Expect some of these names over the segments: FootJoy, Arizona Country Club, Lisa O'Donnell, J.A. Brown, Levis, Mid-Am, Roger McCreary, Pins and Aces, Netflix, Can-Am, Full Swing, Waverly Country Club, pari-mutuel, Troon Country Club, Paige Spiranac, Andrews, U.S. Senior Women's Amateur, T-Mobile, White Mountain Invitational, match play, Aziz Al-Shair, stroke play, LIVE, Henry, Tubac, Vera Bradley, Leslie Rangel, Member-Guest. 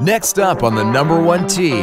Next up on the number one tee.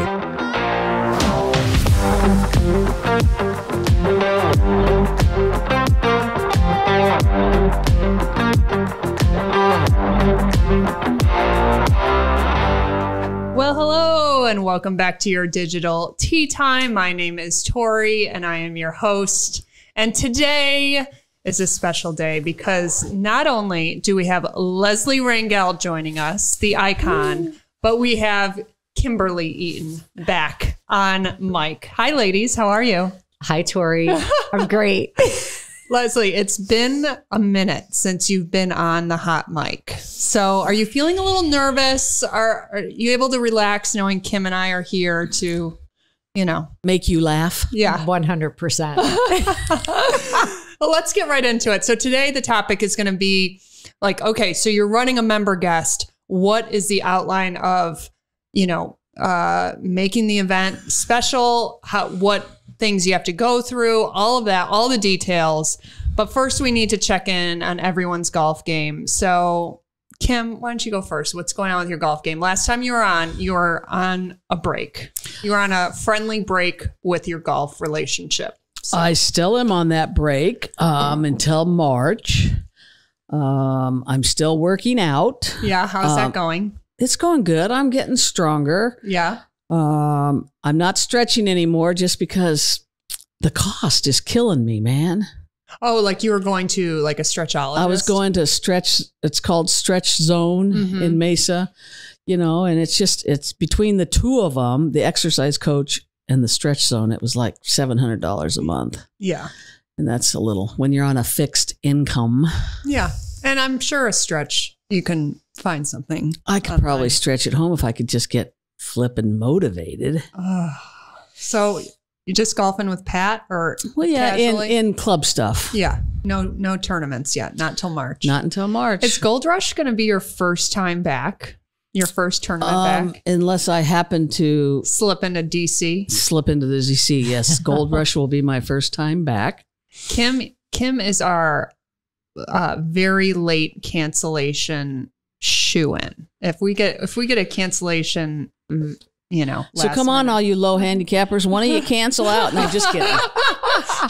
Well, hello and welcome back to your digital tea time. My name is Tori and I am your host. And today is a special day because not only do we have Leslie Rangel joining us, the icon, but we have Kimberly Eaton back on mic. Hi, ladies. How are you? Hi, Tori. I'm great. Leslie, it's been a minute since you've been on the hot mic. So are you feeling a little nervous? Are you able to relax knowing Kim and I are here to, you know, make you laugh? Yeah. 100%. Well, let's get right into it. So today the topic is going to be like, okay, so you're running a member guest. What is the outline of, you know, making the event special? How, what things you have to go through, all of that, all the details. But first we need to check in on everyone's golf game. So Kim, why don't you go first? What's going on with your golf game? Last time you were on a break. You were on a friendly break with your golf relationship. So. I still am on that break until March. I'm still working out. Yeah, how's that going? It's going good. I'm getting stronger. Yeah. I'm not stretching anymore just because the cost is killing me, man. Oh, like you were going to like a stretchologist? I was going to stretch. It's called Stretch Zone in Mesa, you know, and it's just, it's between the two of them, the exercise coach and the Stretch Zone, it was like $700 a month. Yeah. And that's a little, when you're on a fixed income. Yeah. And I'm sure a stretch, you can find something. I could probably stretch at home if I could just get flipping motivated. So you're just golfing with Pat or? Well, yeah, in club stuff. Yeah. No tournaments yet. Not till March. Not until March. Is Gold Rush going to be your first time back? Your first tournament back? Unless I happen to... slip into D.C.? Slip into the D.C., yes. Gold Rush will be my first time back. Kim is our very late cancellation shoe-in. If we get a cancellation, you know... So come on, all you low handicappers. Why don't you cancel out? No, just kidding.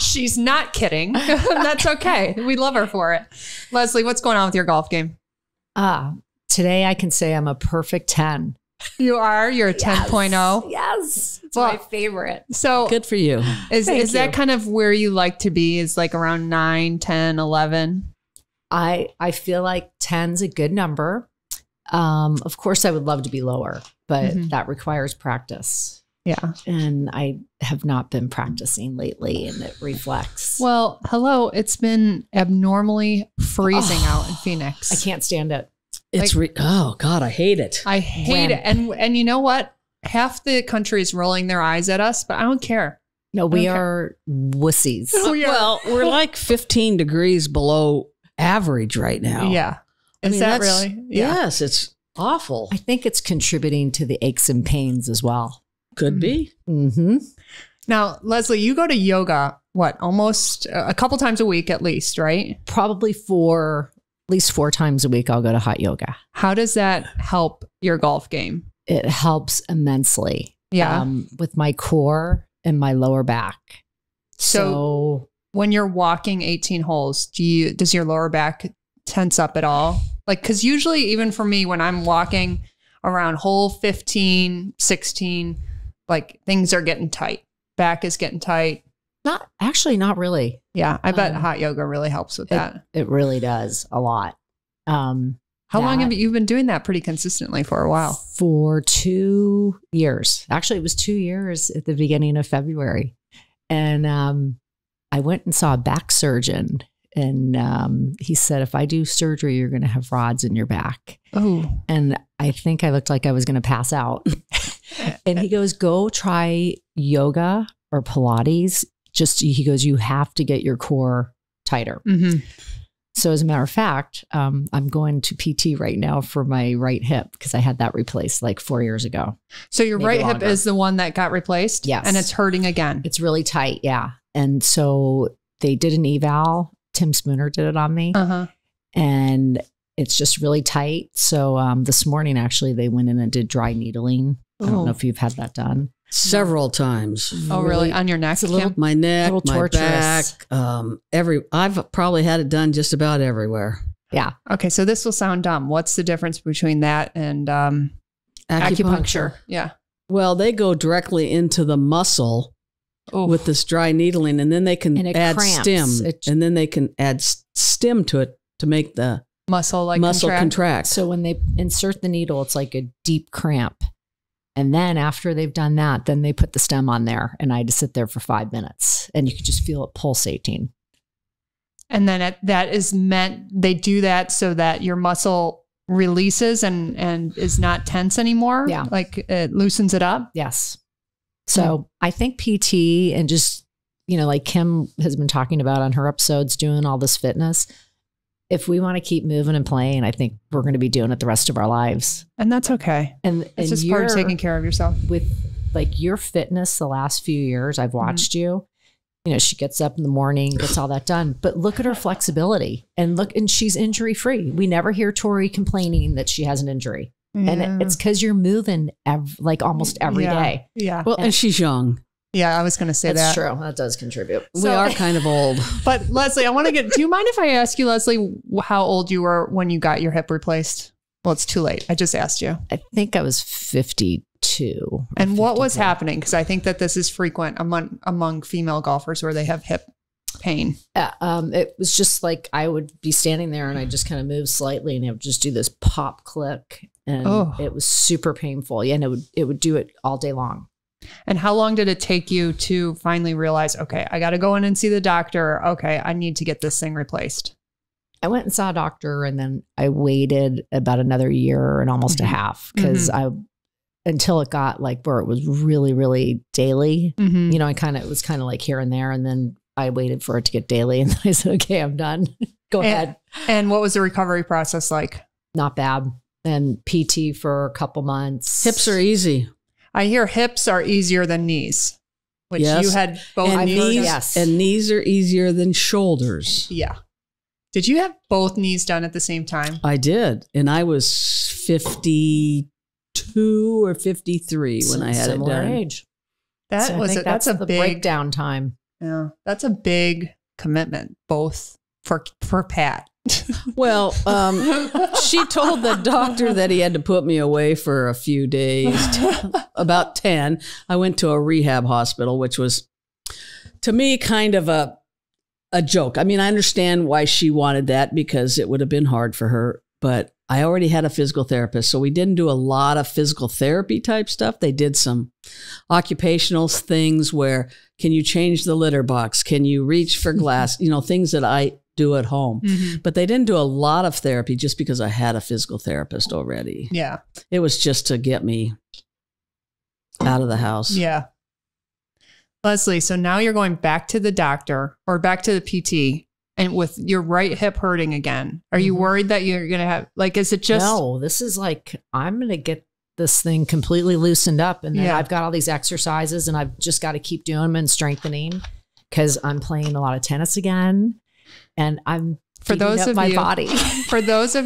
She's not kidding. That's okay. We love her for it. Leslie, what's going on with your golf game? Today I can say I'm a perfect 10. You are? You're a 10.0? Yes. It's my favorite. So good for you. Is that kind of where you like to be, is like around 9, 10, 11? I feel like 10's a good number. Of course, I would love to be lower, but that requires practice. Yeah. And I have not been practicing lately and it reflects. Well, hello. It's been abnormally freezing out in Phoenix. I can't stand it. It's like, oh God, I hate it. I hate it. And you know what? Half the country is rolling their eyes at us, but I don't care. No, we are wussies. Well, we're like 15 degrees below average right now. Yeah. Is that really? Yeah. Yes, it's awful. I think it's contributing to the aches and pains as well. Could be. Now, Leslie, you go to yoga, what, almost a couple times a week at least, right? Probably at least 4 times a week, I'll go to hot yoga. How does that help your golf game? It helps immensely. Yeah. With my core and my lower back. So when you're walking 18 holes, does your lower back tense up at all? Like, cause usually even for me, when I'm walking around hole 15, 16, like things are getting tight. Back is getting tight. Not really. Yeah. I bet hot yoga really helps with that. It really does a lot. How long have you been doing that pretty consistently for a while? For 2 years. Actually, it was 2 years at the beginning of February. And I went and saw a back surgeon and he said, if I do surgery, you're going to have rods in your back. Oh. And I think I looked like I was going to pass out. And he goes, go try yoga or Pilates. He goes, you have to get your core tighter. So as a matter of fact, I'm going to PT right now for my right hip because I had that replaced like 4 years ago. So your right hip is the one that got replaced? Yes. And it's hurting again? It's really tight. Yeah. And so they did an eval. Tim Spooner did it on me. And It's just really tight. So this morning, actually, they went in and did dry needling. Oh. I don't know if you've had that done. Several times. Oh, really? On your neck? My neck, my back. I've probably had it done just about everywhere. Yeah. Okay. So this will sound dumb. What's the difference between that and acupuncture? Yeah. Well, they go directly into the muscle with this dry needling, and then they can add stim to it to make the muscle contract. So when they insert the needle, it's like a deep cramp. And then after they've done that, then they put the stem on there, and I had to sit there for 5 minutes, and you could just feel it pulsating. And then that is meant, they do that so that your muscle releases and is not tense anymore. Yeah. Like it loosens it up. Yes. So I think PT and just, you know, like Kim has been talking about on her episodes, doing all this fitness. If we want to keep moving and playing, I think we're going to be doing it the rest of our lives. And that's okay. And it's just part of taking care of yourself. With like your fitness the last few years, I've watched you. You know, she gets up in the morning, gets all that done. But look at her flexibility and look, and she's injury free. We never hear Tori complaining that she has an injury. Yeah. And it's because you're moving like almost every day. Yeah. Well, and she's young. Yeah, I was going to say that. That's true. That does contribute. So, we are kind of old. But Leslie, I want to get, do you mind if I ask you, Leslie, how old you were when you got your hip replaced? Well, it's too late. I just asked you. I think I was 52. And what was happening? Because I think that this is frequent among female golfers where they have hip pain. It was just like I would be standing there and I just kind of move slightly and it would just do this pop click, and it was super painful. Yeah, and it would do it all day long. And how long did it take you to finally realize, okay, I got to go in and see the doctor. Okay, I need to get this thing replaced. I went and saw a doctor, and then I waited about another year and almost a half because until it got like where it was really, really daily. You know, it was kind of like here and there. And then I waited for it to get daily, and then I said, okay, I'm done. Go ahead. And what was the recovery process like? Not bad. And PT for a couple months. Hips are easy. I hear hips are easier than knees, which you had both knees. Yes. And knees are easier than shoulders. Yeah. Did you have both knees done at the same time? I did. And I was 52 or 53 when I had it done. Age. That so was that's a big breakdown time. Yeah. That's a big commitment, both for Pat. Well, she told the doctor that he had to put me away for a few days, about 10. I went to a rehab hospital, which was, to me, kind of a joke. I mean, I understand why she wanted that because it would have been hard for her, but I already had a physical therapist, so we didn't do a lot of physical therapy type stuff. They did some occupational things where, can you change the litter box? Can you reach for glass? You know, things that I do at home. But they didn't do a lot of therapy just because I had a physical therapist already. Yeah. It was just to get me out of the house. Yeah. Leslie, so now you're going back to the doctor or back to the PT and with your right hip hurting again. Are you worried that you're going to have, like, is it just? No, this is like, I'm going to get this thing completely loosened up. And then I've got all these exercises and I've just got to keep doing them and strengthening because I'm playing a lot of tennis again. And I'm for those of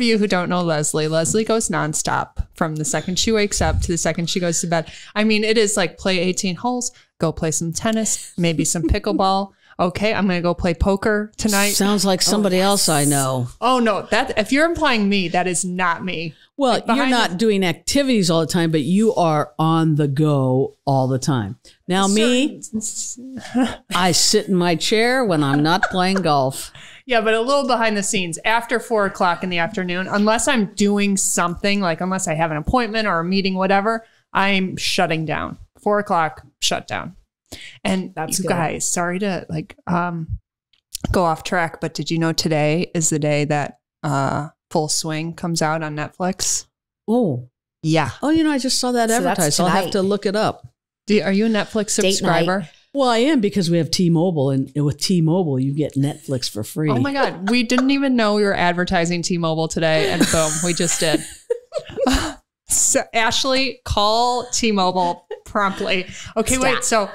you who don't know Leslie, Leslie goes nonstop from the second she wakes up to the second she goes to bed. I mean, it is like play 18 holes, go play some tennis, maybe some pickleball. Okay, I'm going to go play poker tonight. Sounds like somebody else I know. Oh, no. That, if you're implying me, that is not me. Well, like you're not doing activities all the time, but you are on the go all the time. Now me, I sit in my chair when I'm not playing golf. Yeah, but a little behind the scenes. After 4 o'clock in the afternoon, unless I'm doing something, like unless I have an appointment or a meeting, whatever, I'm shutting down. 4 o'clock, shut down. And you guys, sorry to like go off track, but did you know today is the day that Full Swing comes out on Netflix? Oh, yeah. Oh, you know, I just saw that advertised. So I'll have to look it up. Are you a Netflix subscriber? Well, I am because we have T-Mobile, and with T-Mobile, you get Netflix for free. Oh my God. We didn't even know we were advertising T-Mobile today, and boom, we just did. So Ashley, call T-Mobile promptly. Okay, wait. So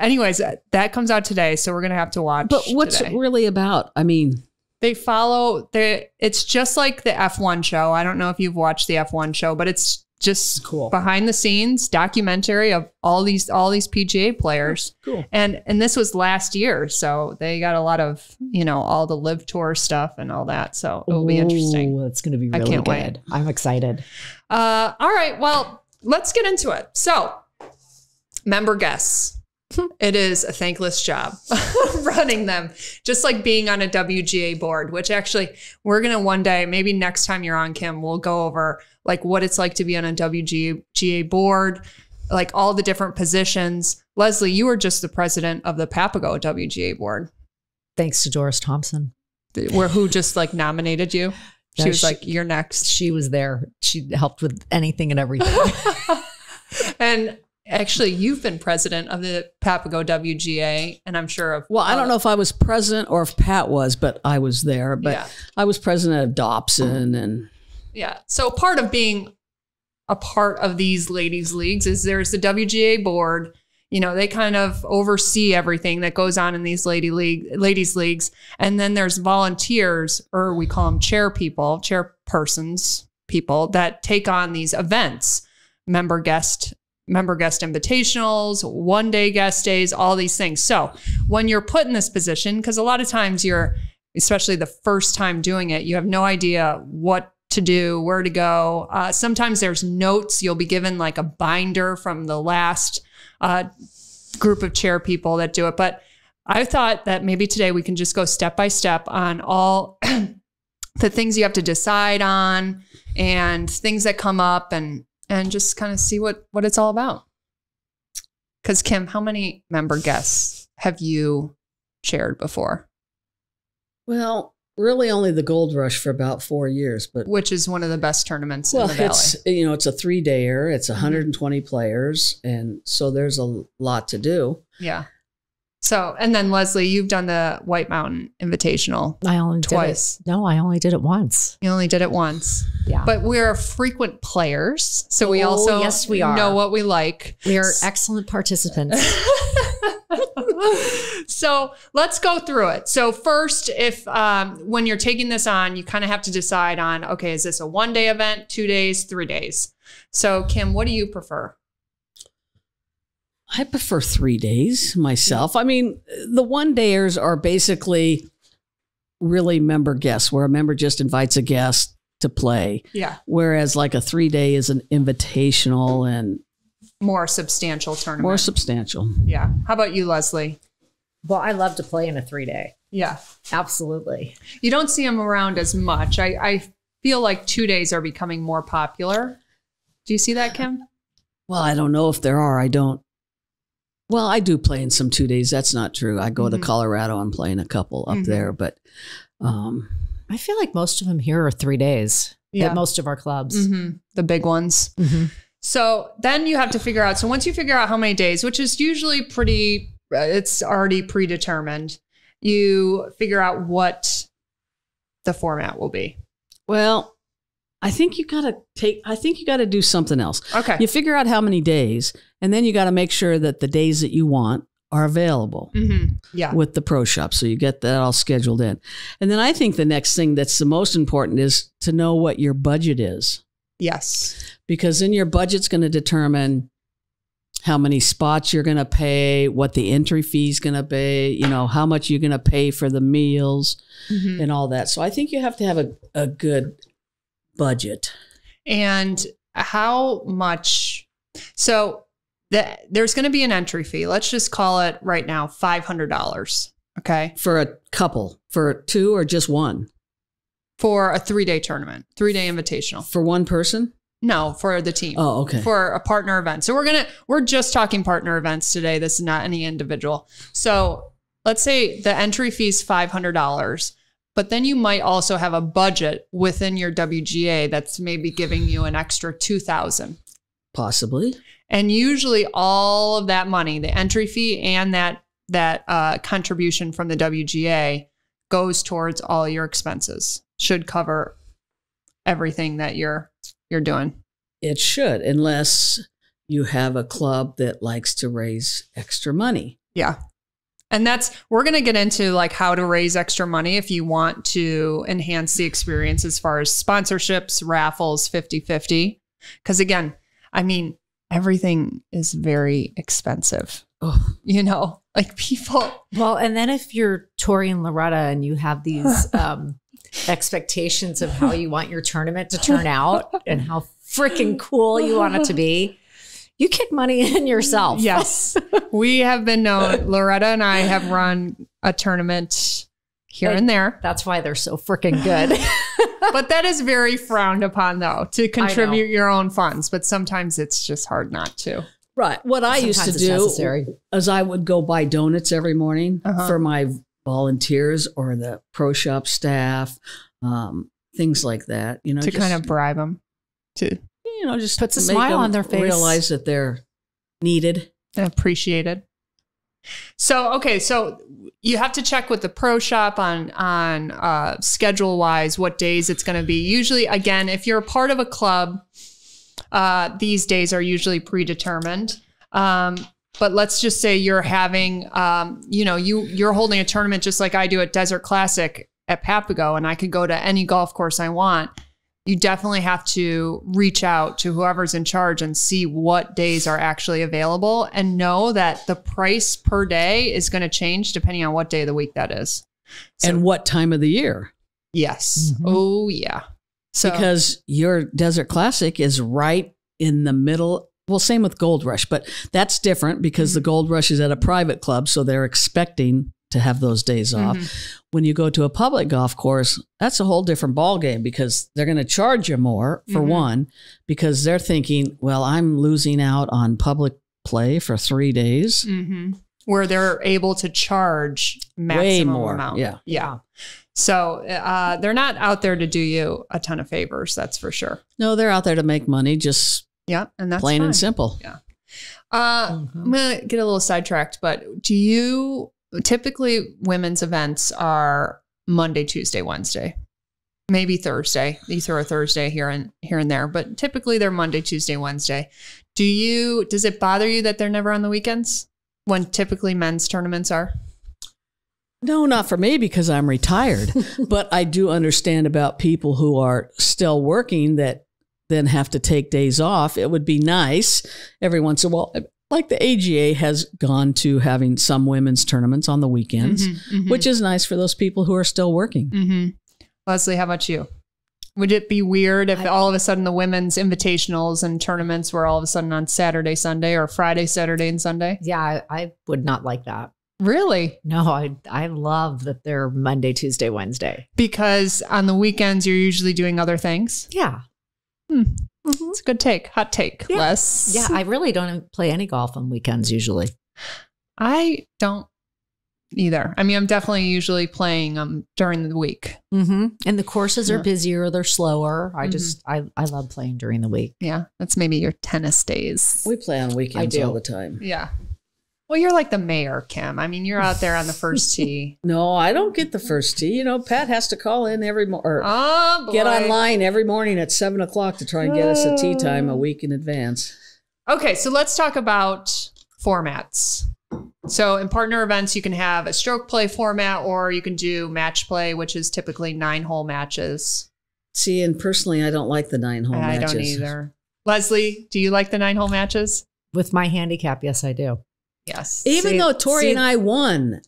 anyways, that comes out today. So we're going to have to watch. But what's it really about? I mean, They follow the, it's just like the F1 show. I don't know if you've watched the F1 show, but it's just cool behind the scenes documentary of all these PGA players. Cool. And this was last year. So they got a lot of, you know, all the live tour stuff and all that. So it'll be interesting. It's going to be really good. I can't wait. I'm excited. All right. Well, let's get into it. So member guests. It is a thankless job running them, just like being on a WGA board, which actually we're going to one day, maybe next time you're on, Kim, we'll go over like what it's like to be on a WGA board, like all the different positions. Leslie, you were just the president of the Papago WGA board. Thanks to Doris Thompson. Who just like nominated you. She was like, you're next. She was there. She helped with anything and everything. And actually, you've been president of the Papago WGA, and I'm sure of... Well, I don't know if I was president or if Pat was, but I was there. But yeah. I was president of Dobson and... Yeah. So part of being a part of these ladies' leagues is there's the WGA board. You know, they kind of oversee everything that goes on in these ladies' leagues. And then there's volunteers, or we call them chair people, chairpersons, people that take on these events, member guest invitationals, one-day guest days, all these things. So when you're put in this position, because a lot of times you're, especially the first time doing it, you have no idea what to do, where to go. Sometimes there's notes. You'll be given like a binder from the last group of chair people that do it. But I thought that maybe today we can just go step by step on all the things you have to decide on and things that come up and just kind of see what it's all about. Because Kim, how many member guests have you chaired before? Well, really only the Gold Rush for about 4 years, but which is one of the best tournaments in the valley. You know, it's a 3-dayer. It's 120 players, and so there's a lot to do. Yeah. So, and then Leslie, you've done the White Mountain Invitational. I only twice. Did it. No, I only did it once. You only did it once. Yeah. But we're frequent players. So we also know what we like. We are excellent participants. So let's go through it. So first, if when you're taking this on, you kind of have to decide on, okay, is this a 1-day event, 2 days, 3 days? So Kim, what do you prefer? I prefer 3 days myself. I mean, the 1-dayers are basically really member guests, where a member just invites a guest to play. Yeah. Whereas like a 3-day is an invitational and more substantial tournament. More substantial. Yeah. How about you, Leslie? Well, I love to play in a 3-day. Yeah. Absolutely. You don't see them around as much. I feel like 2 days are becoming more popular. Do you see that, Kim? Well, I don't know if there are. I don't. Well, I do play in some 2 days. That's not true. I go to Colorado and play in a couple up there, but I feel like most of them here are 3 days at most of our clubs, the big ones. So then you have to figure out. So once you figure out how many days, which is usually pretty, it's already predetermined. You figure out what the format will be. Well, I think you got to take, I think you got to do something else. Okay. You figure out how many days, and then you got to make sure that the days that you want are available with the pro shop. So you get that all scheduled in. And then I think the next thing that's the most important is to know what your budget is. Yes. Because then your budget's going to determine how many spots you're going to pay, what the entry fee is going to be, you know, how much you're going to pay for the meals and all that. So I think you have to have a good budget. And how much, so there's going to be an entry fee. Let's just call it right now, $500. Okay. For a couple, for two or just one? For a 3-day tournament, 3-day invitational. For one person? No, for the team. Oh, okay. For a partner event. So we're just talking partner events today. This is not any individual. So let's say the entry fee is $500. But then you might also have a budget within your WGA that's maybe giving you an extra $2,000. Possibly. And usually all of that money, the entry fee and that contribution from the WGA goes towards all your expenses, should cover everything that you're doing. It should, unless you have a club that likes to raise extra money. Yeah. And that's, we're going to get into like how to raise extra money if you want to enhance the experience as far as sponsorships, raffles, 50-50. Because again, I mean, everything is very expensive, you know, like people. Well, and then if you're Tori and Loretta and you have these expectations of how you want your tournament to turn out and how freaking cool you want it to be, you kick money in yourself. Yes. We have been known, Loretta and I have run a tournament here and there. That's why they're so freaking good. But that is very frowned upon though, to contribute your own funds. But sometimes it's just hard not to. Right. What I used to do is I would go buy donuts every morning for my volunteers or the pro shop staff, things like that, you know, to kind of bribe them to, you know, just puts a smile on their face. Realize that they're needed and appreciated. So, okay. So you have to check with the pro shop on schedule wise, what days it's going to be. Usually, again, if you're a part of a club, these days are usually predetermined. But let's just say you're having, you know, you're holding a tournament just like I do at Desert Classic at Papago, and I could go to any golf course I want. You definitely have to reach out to whoever's in charge and see what days are actually available, and know that the price per day is going to change depending on what day of the week that is. So, and what time of the year. Yes. Mm-hmm. Oh, yeah. So, because your Desert Classic is right in the middle. Well, same with Gold Rush, but that's different because the Gold Rush is at a private club, so they're expecting to have those days off. When you go to a public golf course, that's a whole different ballgame because they're going to charge you more for one, because they're thinking, well, I'm losing out on public play for 3 days. Where they're able to charge maximum amount. Yeah. Yeah. So they're not out there to do you a ton of favors. That's for sure. No, they're out there to make money. Just and that's plain and simple. Yeah. I'm going to get a little sidetracked, but do you... Typically, women's events are Monday, Tuesday, Wednesday, maybe Thursday. You throw a Thursday here and there, but typically they're Monday, Tuesday, Wednesday. Does it bother you that they're never on the weekends when typically men's tournaments are? No, not for me because I'm retired, but I do understand about people who are still working that then have to take days off. It would be nice every once in a while. Like the AGA has gone to having some women's tournaments on the weekends, which is nice for those people who are still working. Leslie, how about you? Would it be weird if all of a sudden the women's invitationals and tournaments were all of a sudden on Saturday, Sunday, or Friday, Saturday, and Sunday? Yeah, I would not like that. Really? No, I love that they're Monday, Tuesday, Wednesday. Because on the weekends, you're usually doing other things? Yeah. It's a good take. Hot take. Yeah. Les. Yeah. I really don't play any golf on weekends usually. I don't either. I mean, I'm definitely usually playing during the week. And the courses are busier. They're slower. I love playing during the week. Yeah. That's maybe your tennis days. We play on weekends all the time. Yeah. Well, you're like the mayor, Kim. I mean, you're out there on the first tee. No, I don't get the first tee. You know, Pat has to call in every morning, get online every morning at 7 o'clock to try and get us a tee time a week in advance. Okay, so let's talk about formats. So in partner events, you can have a stroke play format, or you can do match play, which is typically 9-hole matches. See, and personally, I don't like the 9-hole matches. I don't either. Leslie, do you like the 9-hole matches? With my handicap, yes, I do. Yes. Even though Tori and I won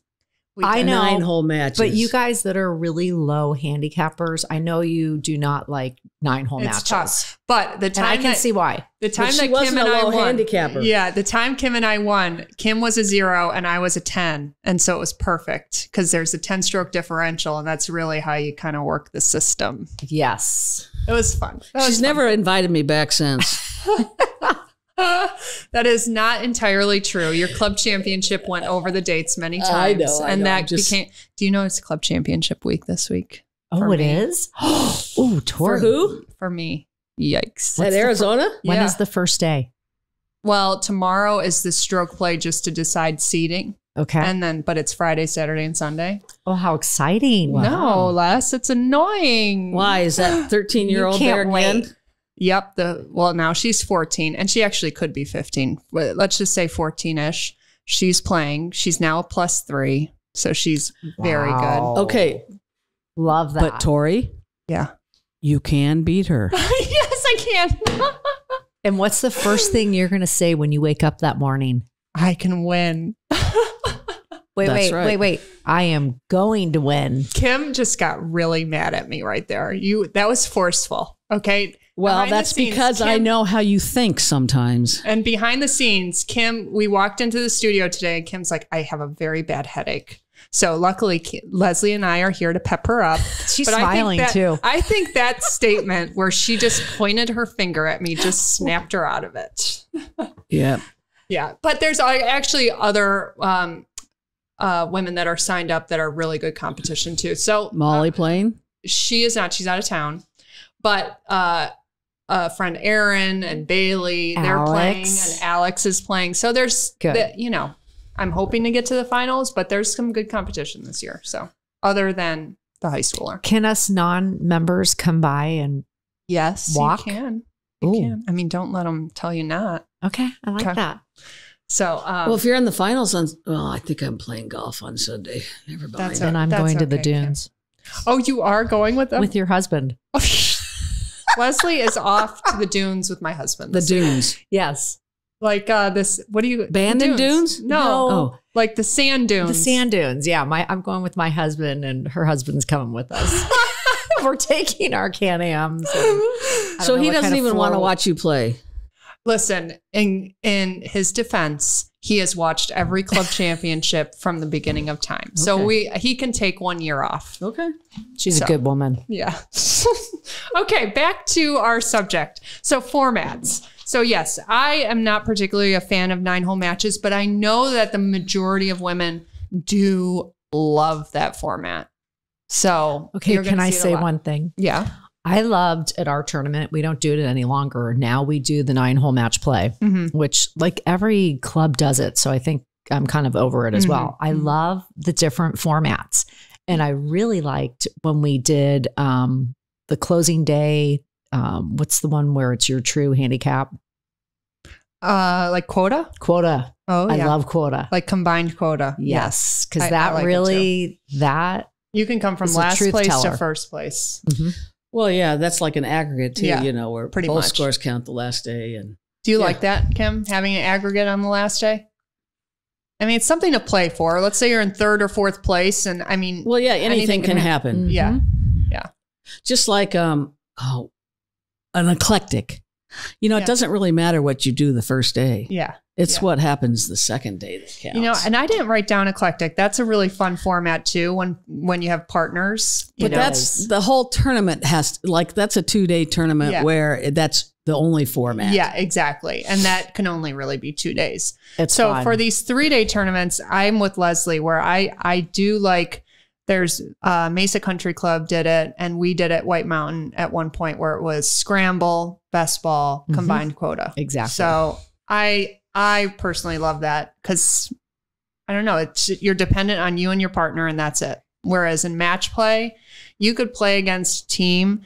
I know 9-hole matches. But you guys that are really low handicappers, I know you do not like 9-hole matches. It's tough. But the time and I can see why. The time that Kim and I won. Yeah, the time Kim and I won, Kim was a 0 and I was a 10. And so it was perfect because there's a 10-stroke differential, and that's really how you kind of work the system. Yes. It was fun. She's never invited me back since. That is not entirely true. Your club championship went over the dates many times. I know. That became, do you know it's club championship week this week? Oh, it is? Oh, Tori. For who? For me. Yikes. At Arizona? Yeah. When is the first day? Well, tomorrow is the stroke play just to decide seeding. Okay. And then, but it's Friday, Saturday, and Sunday. Oh, how exciting. Wow. No, Les, it's annoying. Why is that 13-year-old there again? Yep. Well, now she's 14 and she actually could be 15. Let's just say 14-ish. She's playing. She's now a +3. So she's very good. Okay. Love that. But Tori? Yeah. You can beat her. Yes, I can. And what's the first thing you're going to say when you wake up that morning? I can win. Wait, wait, wait, wait. I am going to win. Kim just got really mad at me right there. That was forceful. Okay. Well, behind that's scenes, because Kim, I know how you think sometimes. And behind the scenes, Kim, we walked into the studio today and Kim's like, I have a very bad headache. So luckily, Leslie and I are here to pep her up. She's smiling too. I think that statement where she just pointed her finger at me just snapped her out of it. Yeah. Yeah. But there's actually other women that are signed up that are really good competition too. So Molly playing? She is not. She's out of town. But friend Aaron and Bailey, they're playing, and Alex is playing. So there's, you know, I'm hoping to get to the finals, but there's some good competition this year. So other than the high schooler. Can us non-members come by and walk? You can. You can. I mean, don't let them tell you not. Okay. I like that. So, well, if you're in the finals on, well, I think I'm playing golf on Sunday. Everybody. And I'm going to the dunes. Kim. Oh, you are going with them? With your husband. Oh, Leslie is off to the dunes with my husband. The dunes. Yes. Like this, what do you? Abandoned dunes? No. Oh. Like the sand dunes. The sand dunes. Yeah. I'm going with my husband and her husband's coming with us. We're taking our Can-Ams. So he doesn't even want to watch you play. Listen, in his defense, he has watched every club championship from the beginning of time. Okay. So he can take 1 year off. Okay. She's a good woman. Yeah. Okay. Back to our subject. So formats. So yes, I am not particularly a fan of 9-hole matches, but I know that the majority of women do love that format. So okay. Can I say one thing? Yeah. I loved at our tournament, we don't do it any longer. Now we do the 9-hole match play, which like every club does it. So I think I'm kind of over it as well. I love the different formats. And I really liked when we did the closing day. What's the one where it's your true handicap? Like quota? Quota. Oh, yeah. I love quota. Like combined quota. Yes. Because that like really, that. You can come from last place to first place. Well, yeah, that's like an aggregate too, you know, where both scores count the last day. And do you like that, Kim, having an aggregate on the last day? I mean, it's something to play for. Let's say you're in third or fourth place, and I mean, well, yeah, anything can happen. Yeah, yeah. Just like an eclectic. You know, it doesn't really matter what you do the first day. Yeah. It's what happens the second day that counts. You know, and I didn't write down eclectic. That's a really fun format too when you have partners. But that's the whole tournament has to, like that's a 2-day tournament where that's the only format. Yeah, exactly. And that can only really be 2 days. It's so fun. For these 3-day tournaments, I'm with Leslie where I do like there's Mesa Country Club did it and we did it White Mountain at one point where it was scramble, best ball, combined quota. Exactly. So I personally love that because I don't know, you're dependent on you and your partner and that's it. Whereas in match play, you could play against a team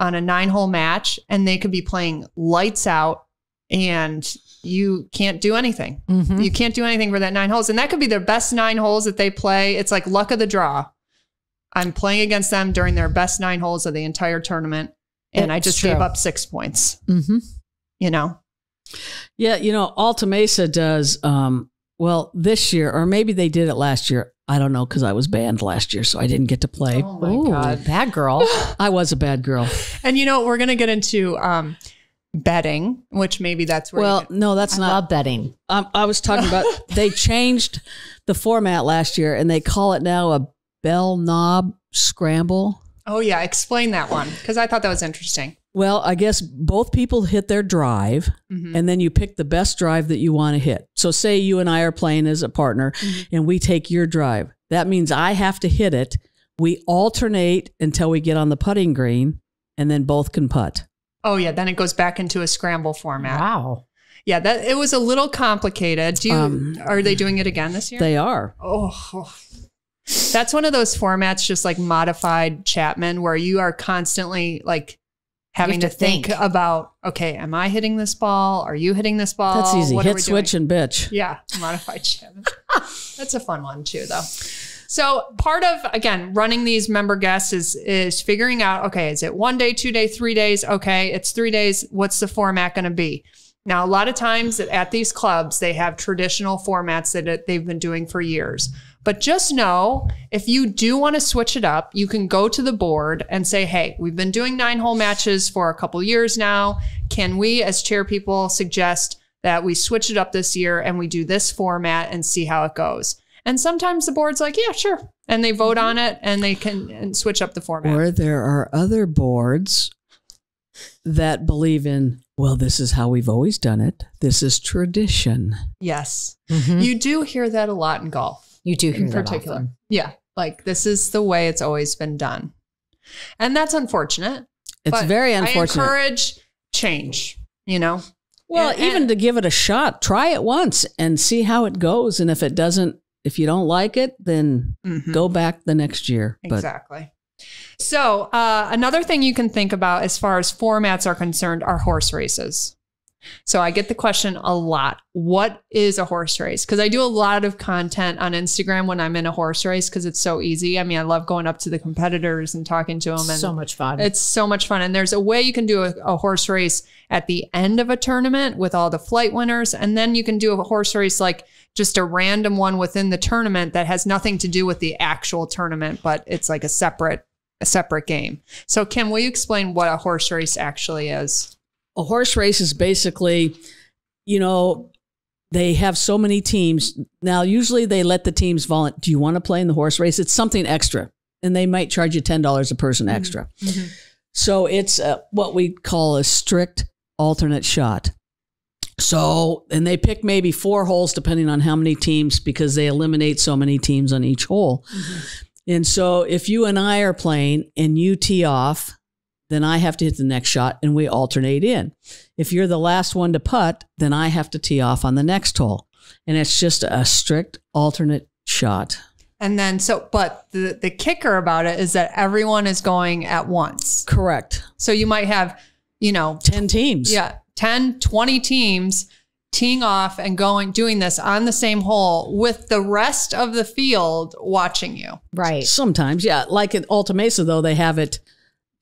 on a 9-hole match and they could be playing lights out and you can't do anything. You can't do anything for that 9 holes. And that could be their best 9 holes that they play. It's like luck of the draw. I'm playing against them during their best 9 holes of the entire tournament. And I just gave up 6 points, you know? Yeah, you know, Alta Mesa does, well, this year, or maybe they did it last year. I don't know, because I was banned last year, so I didn't get to play. Oh, my God. Bad girl. I was a bad girl. And, you know, we're going to get into betting, which maybe that's where no, that's not. I love betting. I was talking about, they changed the format last year, and they call it now a bell knob scramble. Oh, yeah. Explain that one, because I thought that was interesting. Well, I guess both people hit their drive and then you pick the best drive that you want to hit. So say you and I are playing as a partner and we take your drive. That means I have to hit it. We alternate until we get on the putting green and then both can putt. Oh yeah. Then it goes back into a scramble format. Wow. Yeah. That it was a little complicated. Do you, are they doing it again this year? They are. Oh, that's one of those formats, just like modified Chapman where you are constantly like having to think about, okay, am I hitting this ball? Are you hitting this ball? That's easy. Hit, switch, and bitch. Yeah. Modified chip. That's a fun one too, though. So part of, again, running these member guests is figuring out, okay, is it 1 day, 2 day, 3 days? Okay. It's 3 days. What's the format going to be? Now, a lot of times at these clubs, they have traditional formats that they've been doing for years. But just know, if you do want to switch it up, you can go to the board and say, hey, we've been doing 9-hole matches for a couple years now. Can we, as chair people, suggest that we switch it up this year and we do this format and see how it goes? And sometimes the board's like, yeah, sure. And they vote on it and they can switch up the format. Or there are other boards that believe in, well, this is how we've always done it. This is tradition. Yes. Mm-hmm. You do hear that a lot in golf. You do hear in particular. Often. Yeah. Like, this is the way it's always been done. And that's unfortunate. It's very unfortunate. I encourage change, you know? Well, and, even to give it a shot, try it once and see how it goes. And if it doesn't, if you don't like it, then go back the next year. Exactly. So another thing you can think about as far as formats are concerned are horse races. So I get the question a lot. What is a horse race? Because I do a lot of content on Instagram when I'm in a horse race because it's so easy. I mean, I love going up to the competitors and talking to them. And so much fun. It's so much fun. And there's a way you can do a horse race at the end of a tournament with all the flight winners. And then you can do a horse race like just a random one within the tournament that has nothing to do with the actual tournament, but it's like a separate game. So Kim, will you explain what a horse race actually is? A horse race is basically, you know, they have so many teams. Now, usually they let the teams volunteer. Do you want to play in the horse race? It's something extra. And they might charge you $10 a person extra. Mm-hmm. So it's what we call a strict alternate shot. So, and they pick maybe 4 holes depending on how many teams because they eliminate so many teams on each hole. Mm-hmm. And so if you and I are playing and you tee off, then I have to hit the next shot and we alternate in. If you're the last one to putt, then I have to tee off on the next hole. And it's just a strict alternate shot. And then so, but the kicker about it is that everyone is going at once. Correct. So you might have, you know, 10 teams. Yeah. 10, 20 teams teeing off and going, doing this on the same hole with the rest of the field watching you. Right. Sometimes. Yeah. Like at Alta Mesa though, they have it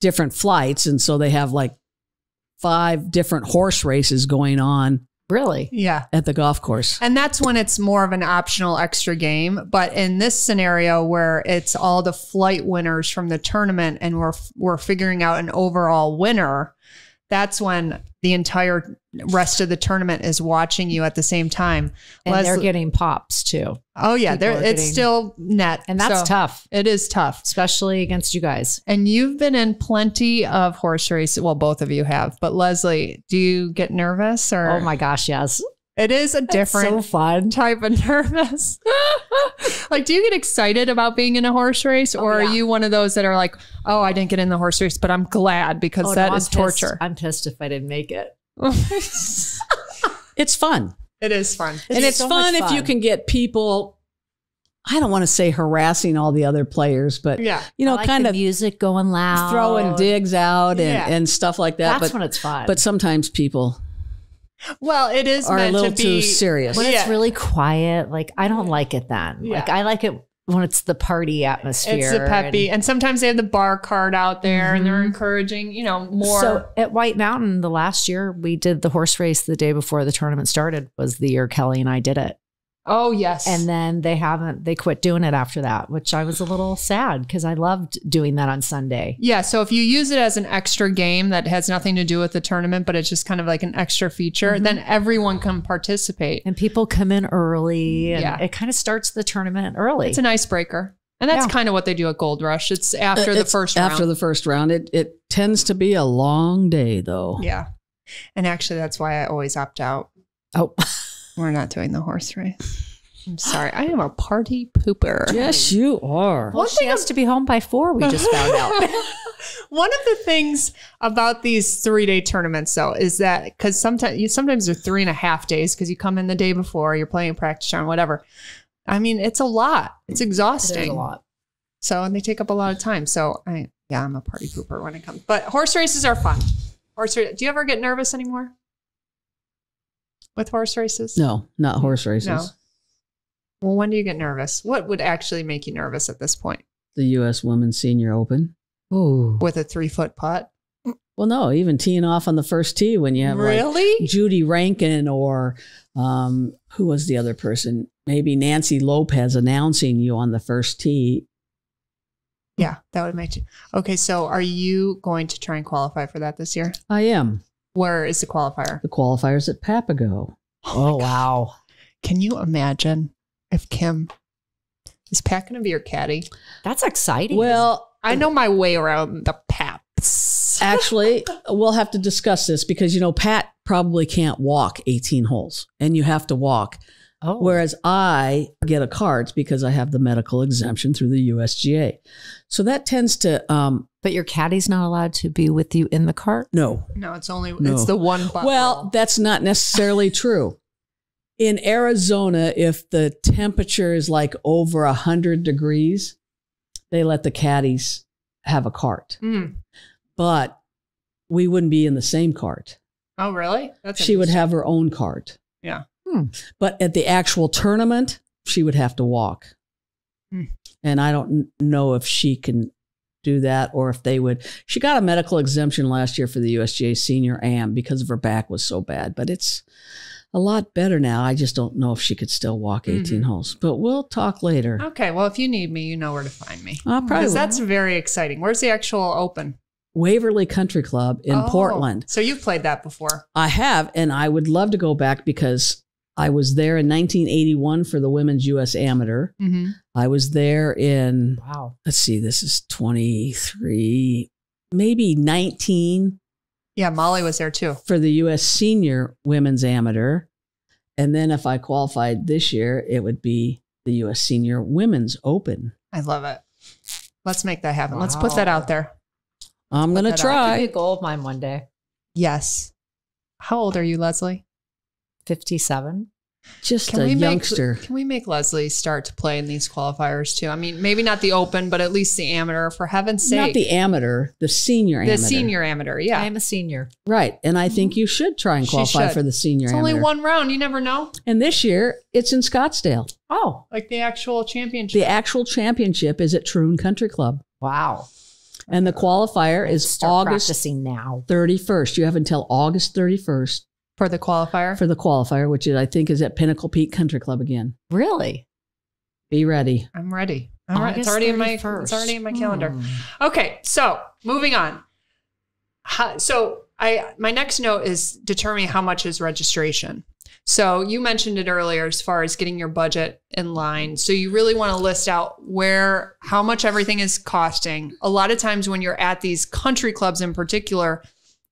different flights. And so they have like 5 different horse races going on. Really? Yeah. At the golf course. And that's when it's more of an optional extra game. But in this scenario where it's all the flight winners from the tournament and we're figuring out an overall winner, that's when the entire rest of the tournament is watching you at the same time. And they're getting pops too. Oh yeah. It's still net. And that's tough. It is tough. Especially against you guys. And you've been in plenty of horse races. Well, both of you have, but Leslie, do you get nervous or? Oh my gosh. Yes. It is a different type of nervous. Like, do you get excited about being in a horse race or are you one of those that are like, oh, I didn't get in the horse race, but I'm glad because that is torture. I'm pissed if I didn't make it. It's fun. It is fun. It's so fun if you can get people, I don't want to say harassing all the other players, but you know, like kind of music going loud, throwing digs out and stuff like that. That's when it's fun. But sometimes people are a little too serious. When it's really quiet, like I don't like it then. Yeah. Like I like it when it's the party atmosphere. It's the peppy. And sometimes they have the bar cart out there and they're encouraging, you know, more. So at White Mountain, the last year we did the horse race the day before the tournament started was the year Kelly and I did it. Oh, yes. And then they quit doing it after that, which I was a little sad because I loved doing that on Sunday. Yeah. So if you use it as an extra game that has nothing to do with the tournament, but it's just kind of like an extra feature, then everyone can participate. And people come in early. And it kind of starts the tournament early. It's an icebreaker. And that's kind of what they do at Gold Rush. It's after the first round. After the first round. It tends to be a long day though. Yeah. And actually that's why I always opt out. Oh, we're not doing the horse race. I'm sorry. I am a party pooper. Yes, you are. Well, she has to be home by 4, we just found out. One of the things about these 3-day tournaments, though, is that because sometimes they're 3.5 days because you come in the day before, you're playing practice round, whatever. I mean, it's a lot. It's exhausting. It is a lot. So, and they take up a lot of time. So I Yeah, I'm a party pooper when it comes. But horse races are fun. Do you ever get nervous anymore with horse races? No, not horse races. No. Well, when do you get nervous? What would actually make you nervous at this point? The U.S. Women's Senior Open. Ooh. With a 3-foot putt? Well, no, even teeing off on the first tee when you have like Judy Rankin or who was the other person? Maybe Nancy Lopez announcing you on the first tee. Yeah, that would make you. Okay, so are you going to try and qualify for that this year? I am. Where is the qualifier? The qualifier's at Papago. Oh wow. Can you imagine if Kim is Pat going to be your caddy? That's exciting. Well, I know my way around the Paps. Actually, we'll have to discuss this because, you know, Pat probably can't walk 18 holes and you have to walk. Oh. Whereas I get a cart because I have the medical exemption through the USGA. So that tends to. But your caddy's not allowed to be with you in the cart? No. No, it's only it's the one. Well, that's not necessarily true. In Arizona, if the temperature is like over 100 degrees, they let the caddies have a cart. Mm. But we wouldn't be in the same cart. Oh, really? She would have her own cart. Yeah. But at the actual tournament, she would have to walk. Mm. And I don't know if she can do that or if they would. She got a medical exemption last year for the USGA Senior Am because of her back was so bad. But it's a lot better now. I just don't know if she could still walk 18 holes. But we'll talk later. Okay. Well, if you need me, you know where to find me. Because that's very exciting. Where's the actual Open? Waverly Country Club in Portland. So you've played that before. I have. And I would love to go back because I was there in 1981 for the Women's U.S. Amateur. Mm-hmm. I was there in, let's see, this is 23, maybe 19. Yeah, Molly was there too. For the U.S. Senior Women's Amateur. And then if I qualified this year, it would be the U.S. Senior Women's Open. I love it. Let's make that happen. Wow. Let's put that out there. I'm going to try. It could be a goal of mine one day. Yes. How old are you, Leslie? 57. Just a youngster. Can we make Leslie start to play in these qualifiers too? I mean, maybe not the Open, but at least the Amateur, for heaven's sake. Not the Amateur, the Senior Amateur. The Senior Amateur, yeah. I am a senior. Right. And I think you should try and qualify for the Senior Amateur. It's only one round. You never know. And this year, it's in Scottsdale. Oh. Like the actual championship. The actual championship is at Troon Country Club. Wow. And the qualifier is August 31st. You have until August 31st. For the qualifier? For the qualifier, which is, I think is at Pinnacle Peak Country Club again. Really? Be ready. I'm ready. All right. It's already in my calendar. Okay. So moving on. So my next note is determining how much is registration. So you mentioned it earlier as far as getting your budget in line. So you really want to list out how much everything is costing. A lot of times when you're at these country clubs in particular,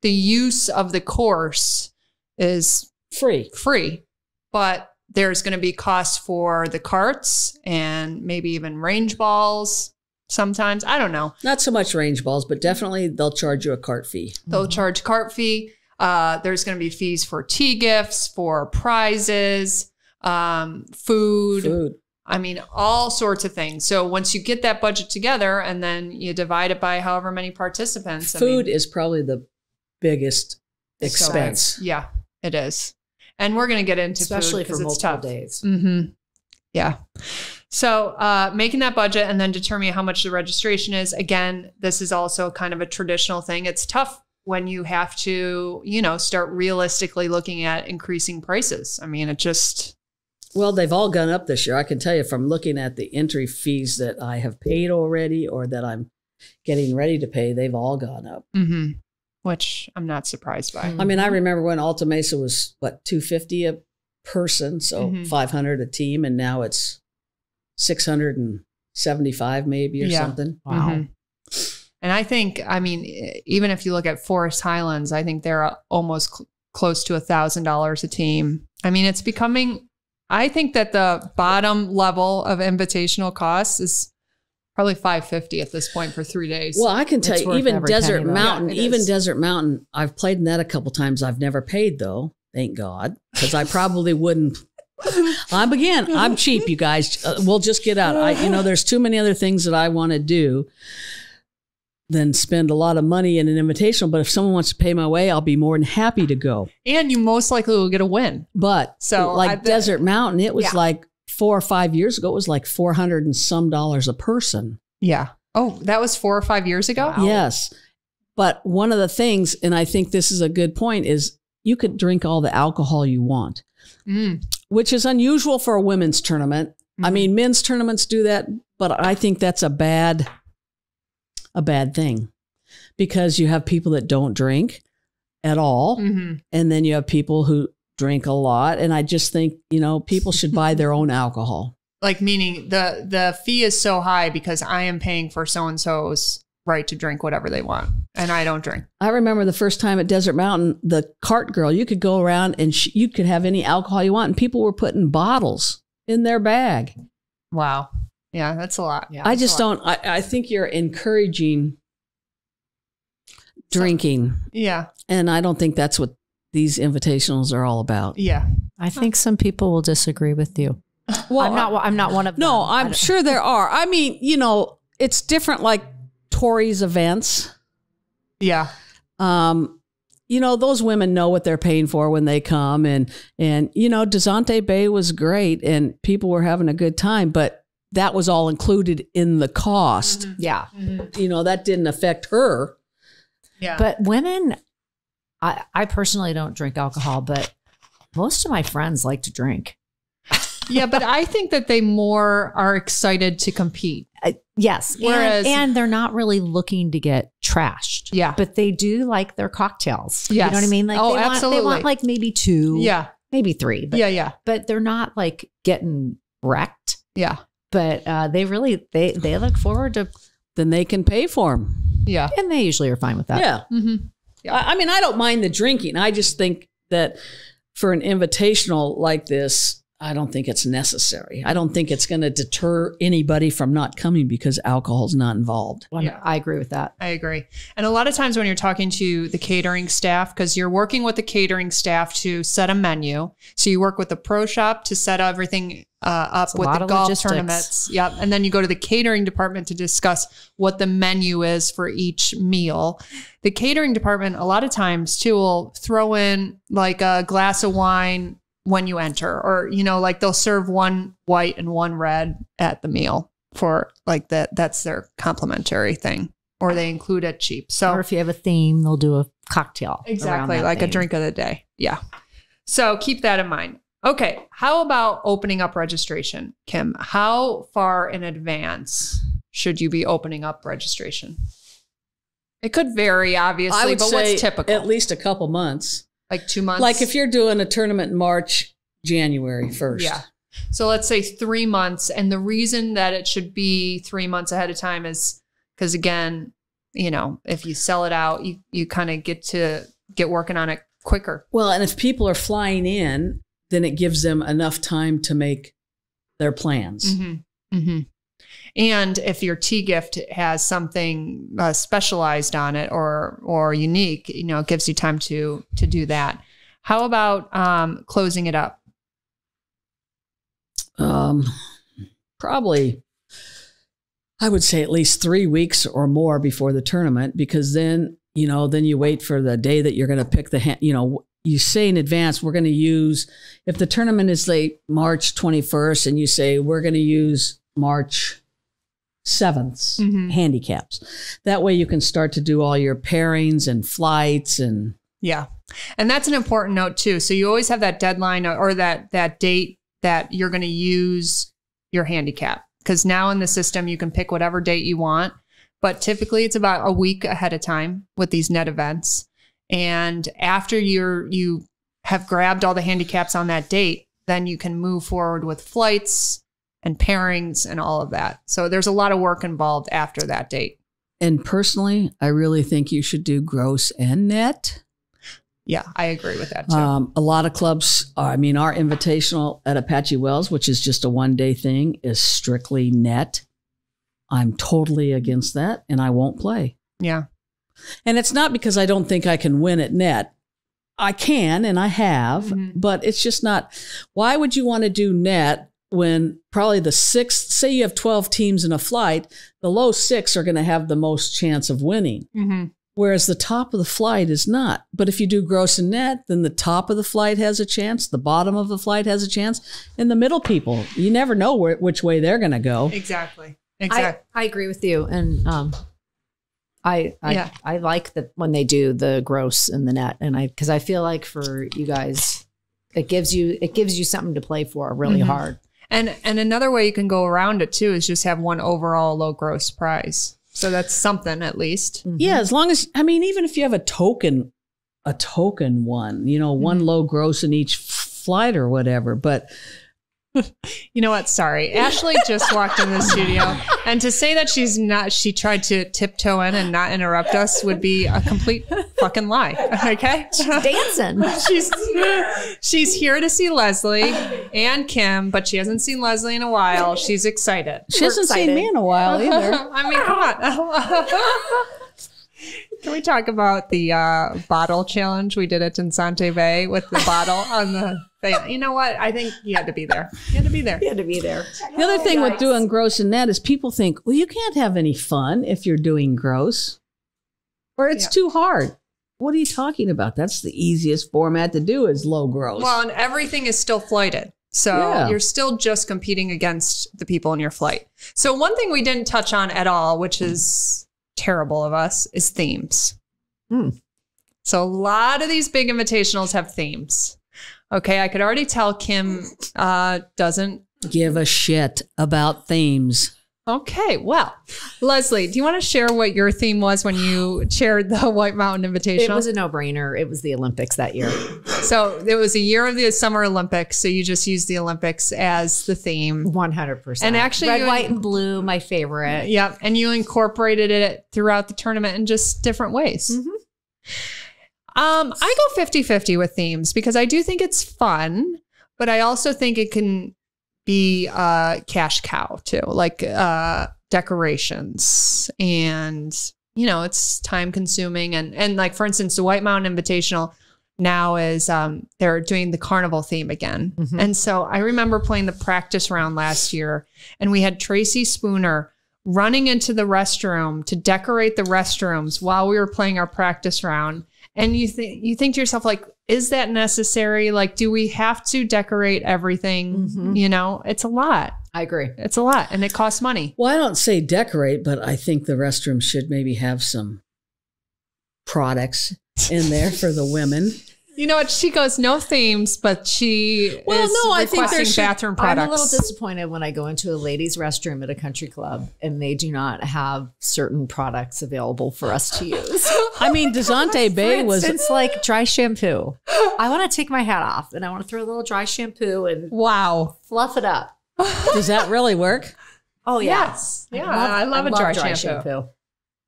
the use of the course is free, but there's going to be costs for the carts and maybe even range balls sometimes. I don't know. Not so much range balls, but definitely they'll charge you a cart fee. They'll charge cart fee. There's going to be fees for tea gifts, for prizes, food. I mean, all sorts of things. So once you get that budget together and then you divide it by however many participants. Food is probably the biggest expense. So, yeah. It is. And we're going to get into especially food for multiple days. Mm-hmm. Yeah. So making that budget and then determining how much the registration is. Again, this is also kind of a traditional thing. It's tough when you have to, you know, start realistically looking at increasing prices. I mean, it just. Well, they've all gone up this year. I can tell you from looking at the entry fees that I have paid already or that I'm getting ready to pay, they've all gone up. Mm-hmm. Which I'm not surprised by. I mean, I remember when Alta Mesa was, what, $250 a person, so $500 a team, and now it's $675 maybe or something. Wow. Mm-hmm. And I think, I mean, even if you look at Forest Highlands, I think they're almost close to $1,000 a team. I mean, it's becoming, I think that the bottom level of invitational costs is probably $550 at this point for 3 days. Well, I can tell you, even Desert Mountain, I've played in that a couple times. I've never paid though, thank God, because I probably wouldn't. I'm cheap, you guys. We'll just get out. There's too many other things that I want to do. than spend a lot of money in an invitational. But if someone wants to pay my way, I'll be more than happy to go. And you most likely will get a win. But so like Desert Mountain, it was like 4 or 5 years ago, it was like $400 and some a person. Yeah. Oh, that was 4 or 5 years ago? Wow. Yes. But one of the things, and I think this is a good point, is you could drink all the alcohol you want, which is unusual for a women's tournament. I mean, men's tournaments do that, but I think that's a bad thing, because you have people that don't drink at all. And then you have people who drink a lot. And I just think, you know, people should buy their own alcohol. Like, meaning the fee is so high because I am paying for so-and-so's right to drink whatever they want. And I don't drink. I remember the first time at Desert Mountain, the cart girl, you could go around and you could have any alcohol you want. And people were putting bottles in their bag. Wow. Yeah, that's a lot. Yeah, I just don't, I think you're encouraging drinking. Yeah. And I don't think that's what these invitationals are all about. Yeah. I think some people will disagree with you. Well, I'm not one of them. No, I'm sure there are. I mean, you know, it's different, like Tori's events. Yeah. You know, those women know what they're paying for when they come, and you know, DeSante Bay was great and people were having a good time, but that was all included in the cost. Yeah. You know, that didn't affect her. Yeah. But women, I personally don't drink alcohol, but most of my friends like to drink. Yeah, but I think that they more are excited to compete. Yes. Whereas, and they're not really looking to get trashed. Yeah. But they do like their cocktails. Yes. You know what I mean? Like, oh, absolutely. They want like maybe two. Yeah. Maybe three. But, yeah. But they're not like getting wrecked. Yeah. But they really, they look forward to, then they can pay for them. Yeah. And they usually are fine with that. Yeah. Yeah. I mean, I don't mind the drinking. I just think that for an invitational like this, I don't think it's necessary. I don't think it's going to deter anybody from not coming because alcohol's not involved. Well, yeah. I agree with that. I agree. And a lot of times when you're talking to the catering staff, because you're working with the catering staff to set a menu. So you work with the pro shop to set everything up with the golf tournaments. Yep. And then you go to the catering department to discuss what the menu is for each meal. The catering department, a lot of times too, will throw in like a glass of wine when you enter, or, you know, like they'll serve one white and one red at the meal for like that. That's their complimentary thing, or they include it cheap. So, or if you have a theme, they'll do a cocktail. Exactly. Like a drink of the day. Yeah. So keep that in mind. Okay. How about opening up registration, Kim? How far in advance should you be opening up registration? It could vary, obviously, but what's typical? At least a couple months. Like 2 months? Like if you're doing a tournament in March, January 1st. Yeah. So let's say 3 months. And the reason that it should be 3 months ahead of time is because, again, you know, if you sell it out, you kind of get to get working on it quicker. Well, and if people are flying in, then it gives them enough time to make their plans. And if your tea gift has something specialized on it or unique, you know, it gives you time to do that. How about closing it up? Probably, I would say at least 3 weeks or more before the tournament, because then, you know, then you wait for the day that you're going to pick the hand, you know. You say in advance, we're going to use, if the tournament is late March 21st and you say, we're going to use March 7th handicaps. That way you can start to do all your pairings and flights and. Yeah. And that's an important note too. So you always have that deadline or that date that you're going to use your handicap, because now in the system, you can pick whatever date you want, but typically it's about a week ahead of time with these net events. And after you have grabbed all the handicaps on that date, then you can move forward with flights and pairings and all of that. So there's a lot of work involved after that date. And personally, I really think you should do gross and net. Yeah, I agree with that too. A lot of clubs, I mean, our invitational at Apache Wells, which is just a one-day thing, is strictly net. I'm totally against that, and I won't play. Yeah. And it's not because I don't think I can win at net. I can, and I have, but it's just not. Why would you want to do net when probably the sixth, say you have 12 teams in a flight, the low six are going to have the most chance of winning. Mm-hmm. Whereas the top of the flight is not. But if you do gross and net, then the top of the flight has a chance, the bottom of the flight has a chance, and the middle people, you never know where, which way they're going to go. Exactly. Exactly. I agree with you. And I like that when they do the gross and the net. And because I feel like for you guys, it gives you something to play for really mm-hmm. hard. And another way you can go around it too is just have one overall low gross prize. So that's something at least. Mm-hmm. Yeah, as long as, I mean, even if you have a token one, you know, mm-hmm. one low gross in each flight or whatever, but. You know what? Sorry. Ashley just walked in the studio, and to say that she's not, she tried to tiptoe in and not interrupt us would be a complete fucking lie. Okay. She's dancing. she's here to see Leslie and Kim, but she hasn't seen Leslie in a while. She's excited. She hasn't seen me in a while either. I mean, come on. Can we talk about the bottle challenge we did at DeSante Bay with the bottle on the thing? You know what? I think you had to be there. You had to be there. You had to be there. The other thing with doing gross and net is people think, well, you can't have any fun if you're doing gross, or it's too hard. What are you talking about? That's the easiest format to do is low gross. Well, and everything is still flighted. So you're still just competing against the people in your flight. So one thing we didn't touch on at all, which is... terrible of us, is themes. Mm. So a lot of these big invitationals have themes. Okay, I could already tell Kim doesn't give a shit about themes. Okay, well, Leslie, do you want to share what your theme was when you chaired the White Mountain Invitational? It was a no-brainer. It was the Olympics that year. So it was a year of the Summer Olympics. So you just used the Olympics as the theme. 100%. And actually, red, white, and blue, my favorite. Yep. And you incorporated it throughout the tournament in just different ways. Mm-hmm. I go 50-50 with themes because I do think it's fun, but I also think it can be a cash cow too, like decorations, and you know, it's time consuming. And like, for instance, the White Mountain Invitational now is they're doing the carnival theme again. Mm-hmm. And so I remember playing the practice round last year, and we had Tracy Spooner running into the restroom to decorate the restrooms while we were playing our practice round. And you think to yourself, like, is that necessary? Like, do we have to decorate everything? Mm-hmm. You know, it's a lot. I agree. It's a lot, and it costs money. Well, I don't say decorate, but I think the restroom should maybe have some products in there for the women. You know what? She goes, no themes, but she is requesting bathroom products. I'm a little disappointed when I go into a ladies' restroom at a country club and they do not have certain products available for us to use. I mean, DeSante Bay was... It's like dry shampoo. I want to take my hat off and I want to throw a little dry shampoo and fluff it up. Does that really work? Oh, yeah. Yes. Yeah, I love a dry shampoo.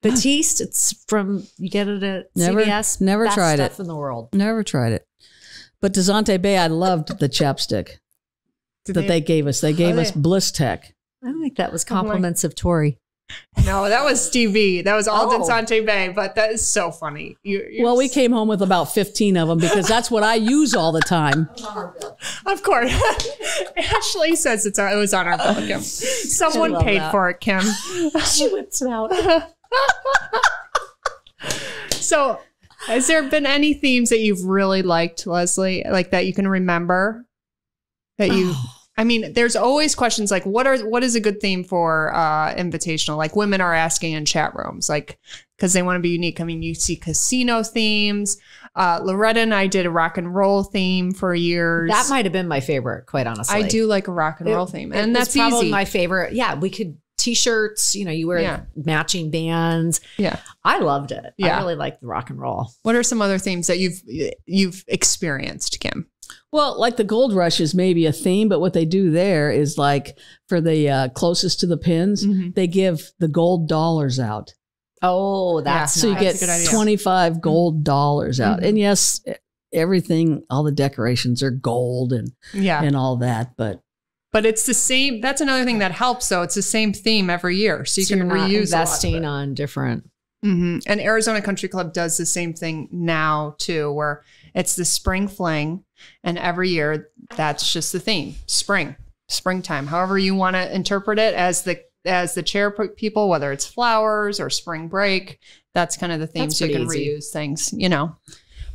Batiste, it's from, you get it at CVS. Never tried it. Best stuff in the world. Never tried it. But DeSante Bay, I loved the chapstick that they gave us. They gave us Bliss Tech. I don't think that was compliments of Tori. No, that was Stevie. That was all DeSante Bay, but that is so funny. Well, we came home with about 15 of them because that's what I use all the time. Of course. Ashley says it was on our bill, Kim. Someone paid for it, Kim. She whips it out. So has there been any themes that you've really liked, Leslie, like that you can remember that I mean, there's always questions like what is a good theme for invitational, like women are asking in chat rooms, like, because they want to be unique. I mean, you see casino themes. Loretta and I did a rock and roll theme for years. That might have been my favorite, quite honestly. I do like a rock and roll theme, and that's probably my favorite. Yeah, we could T-shirts, you know, you wear matching bands. Yeah. I loved it. Yeah. I really liked the rock and roll. What are some other themes that you've experienced, Kim? Well, like the Gold Rush is maybe a theme, but what they do there is like for the closest to the pins, mm-hmm. they give the gold dollars out. Oh, that's so nice. You get 25 gold dollars out. Mm-hmm. And yes, everything, all the decorations are gold and all that, but it's the same. That's another thing that helps, though. It's the same theme every year, so you can reuse. Investing on different. Mm-hmm. And Arizona Country Club does the same thing now too, where it's the spring fling, and every year that's just the theme, spring. springtime, however you want to interpret it as the chair people, whether it's flowers or spring break. That's kind of the themes you can reuse things, you know.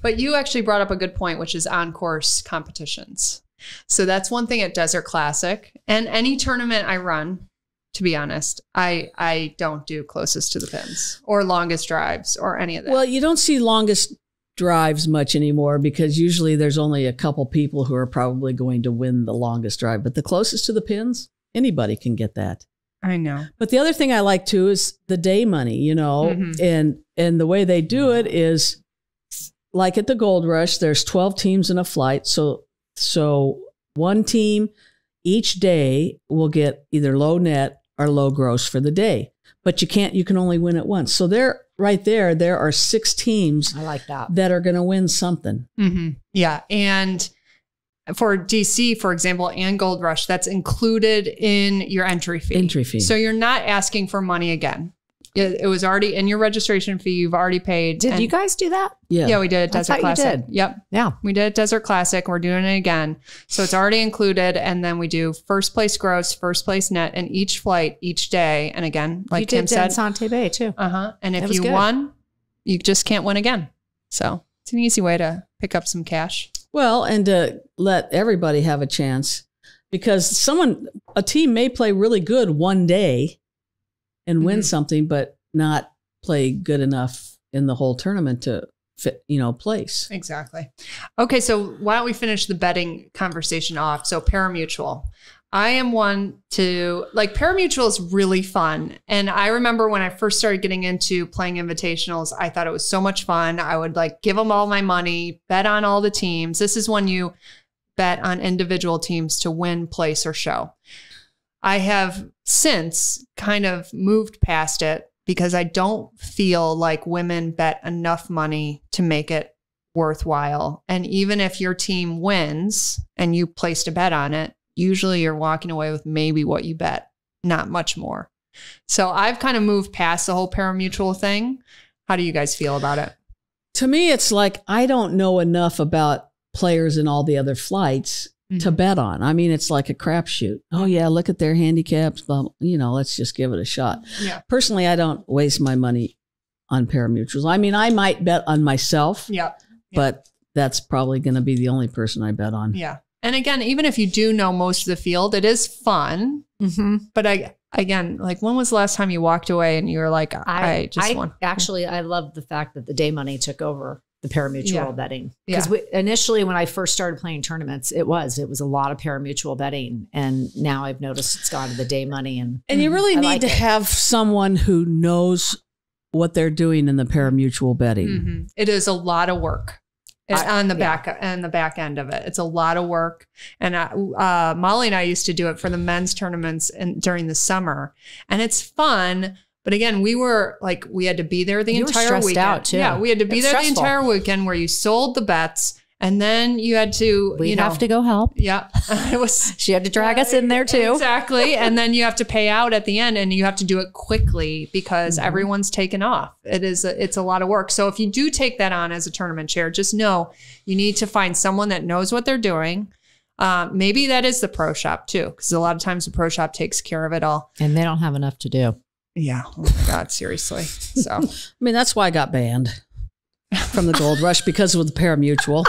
But you actually brought up a good point, which is on-course competitions. So that's one thing at Desert Classic and any tournament I run, to be honest, I don't do closest to the pins or longest drives or any of that. Well, you don't see longest drives much anymore because usually there's only a couple people who are probably going to win the longest drive, but the closest to the pins, anybody can get that. I know. But the other thing I like too is the day money, you know, and the way they do it is like at the Gold Rush, there's 12 teams in a flight. So one team each day will get either low net or low gross for the day, but you can only win it once. So there are 6 teams that are going to win something. Mm-hmm. Yeah. And for DC, for example, and Gold Rush, that's included in your entry fee. So you're not asking for money again. It was already in your registration fee. You've already paid. Did you guys do that? Yeah. Yeah, we did at Desert Classic. You did. Yep. Yeah. We did at Desert Classic. We're doing it again. So it's already included. And then we do first place gross, first place net, and each flight each day. And again, like Tim said, DeSante Bay too. Uh-huh. And if you won, you just can't win again. So it's an easy way to pick up some cash. Well, and to let everybody have a chance, because a team may play really good one day and win something, but not play good enough in the whole tournament to fit, you know, place. Exactly. Okay. So why don't we finish the betting conversation off? So pari-mutuel. I am one to like pari-mutuel is really fun. And I remember when I first started getting into playing invitationals, I thought it was so much fun. I would like give them all my money, bet on all the teams. This is when you bet on individual teams to win, place, or show. I have since kind of moved past it because I don't feel like women bet enough money to make it worthwhile. And even if your team wins and you placed a bet on it, usually you're walking away with maybe what you bet, not much more. So I've kind of moved past the whole pari-mutuel thing. How do you guys feel about it? To me, it's like, I don't know enough about players in all the other flights to bet on. I mean, it's like a crapshoot. Oh yeah, look at their handicaps. Well, you know, let's just give it a shot. Yeah. Personally, I don't waste my money on pari-mutuels. I mean, I might bet on myself, but that's probably going to be the only person I bet on. Yeah. And again, even if you do know most of the field, it is fun. But again, like when was the last time you walked away and you were like, I just won? Actually, I love the fact that the day money took over the pari-mutuel betting. Because initially when I first started playing tournaments, it was a lot of pari-mutuel betting. And now I've noticed it's gone to the day money. And you really need to have someone who knows what they're doing in the pari-mutuel betting. It is a lot of work on the back end of it. It's a lot of work. And Molly and I used to do it for the men's tournaments during the summer. And it's fun. But again, we had to be there the entire weekend. Out too. Yeah, we had to be there the entire weekend where you sold the bets and then you had to, have to go help. Yeah. She had to drag us in there too. Exactly. And then you have to pay out at the end and you have to do it quickly because everyone's taken off. It's a lot of work. So if you do take that on as a tournament chair, just know you need to find someone that knows what they're doing. Maybe that is the pro shop too, because a lot of times the pro shop takes care of it all. And they don't have enough to do. Yeah. Oh my God. Seriously. So, I mean, that's why I got banned from the Gold Rush because of the pari-mutuel.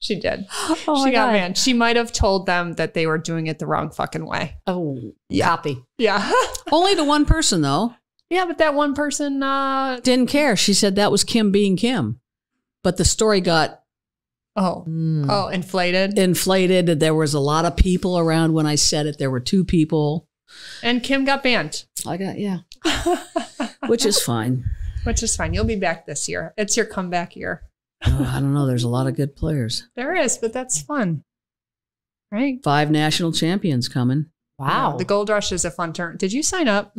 She did. Oh, she got banned. She might have told them that they were doing it the wrong fucking way. Oh, yeah. Copy. Yeah. Only to one person though. Yeah. But that one person didn't care. She said that was Kim being Kim, but the story got inflated. Inflated. There was a lot of people around when I said it. There were 2 people. And Kim got banned. Which is fine. Which is fine. You'll be back this year. It's your comeback year. Oh, I don't know. There's a lot of good players. There is, but that's fun. Right? 5 national champions coming. Wow. Yeah, the Gold Rush is a fun turn. Did you sign up?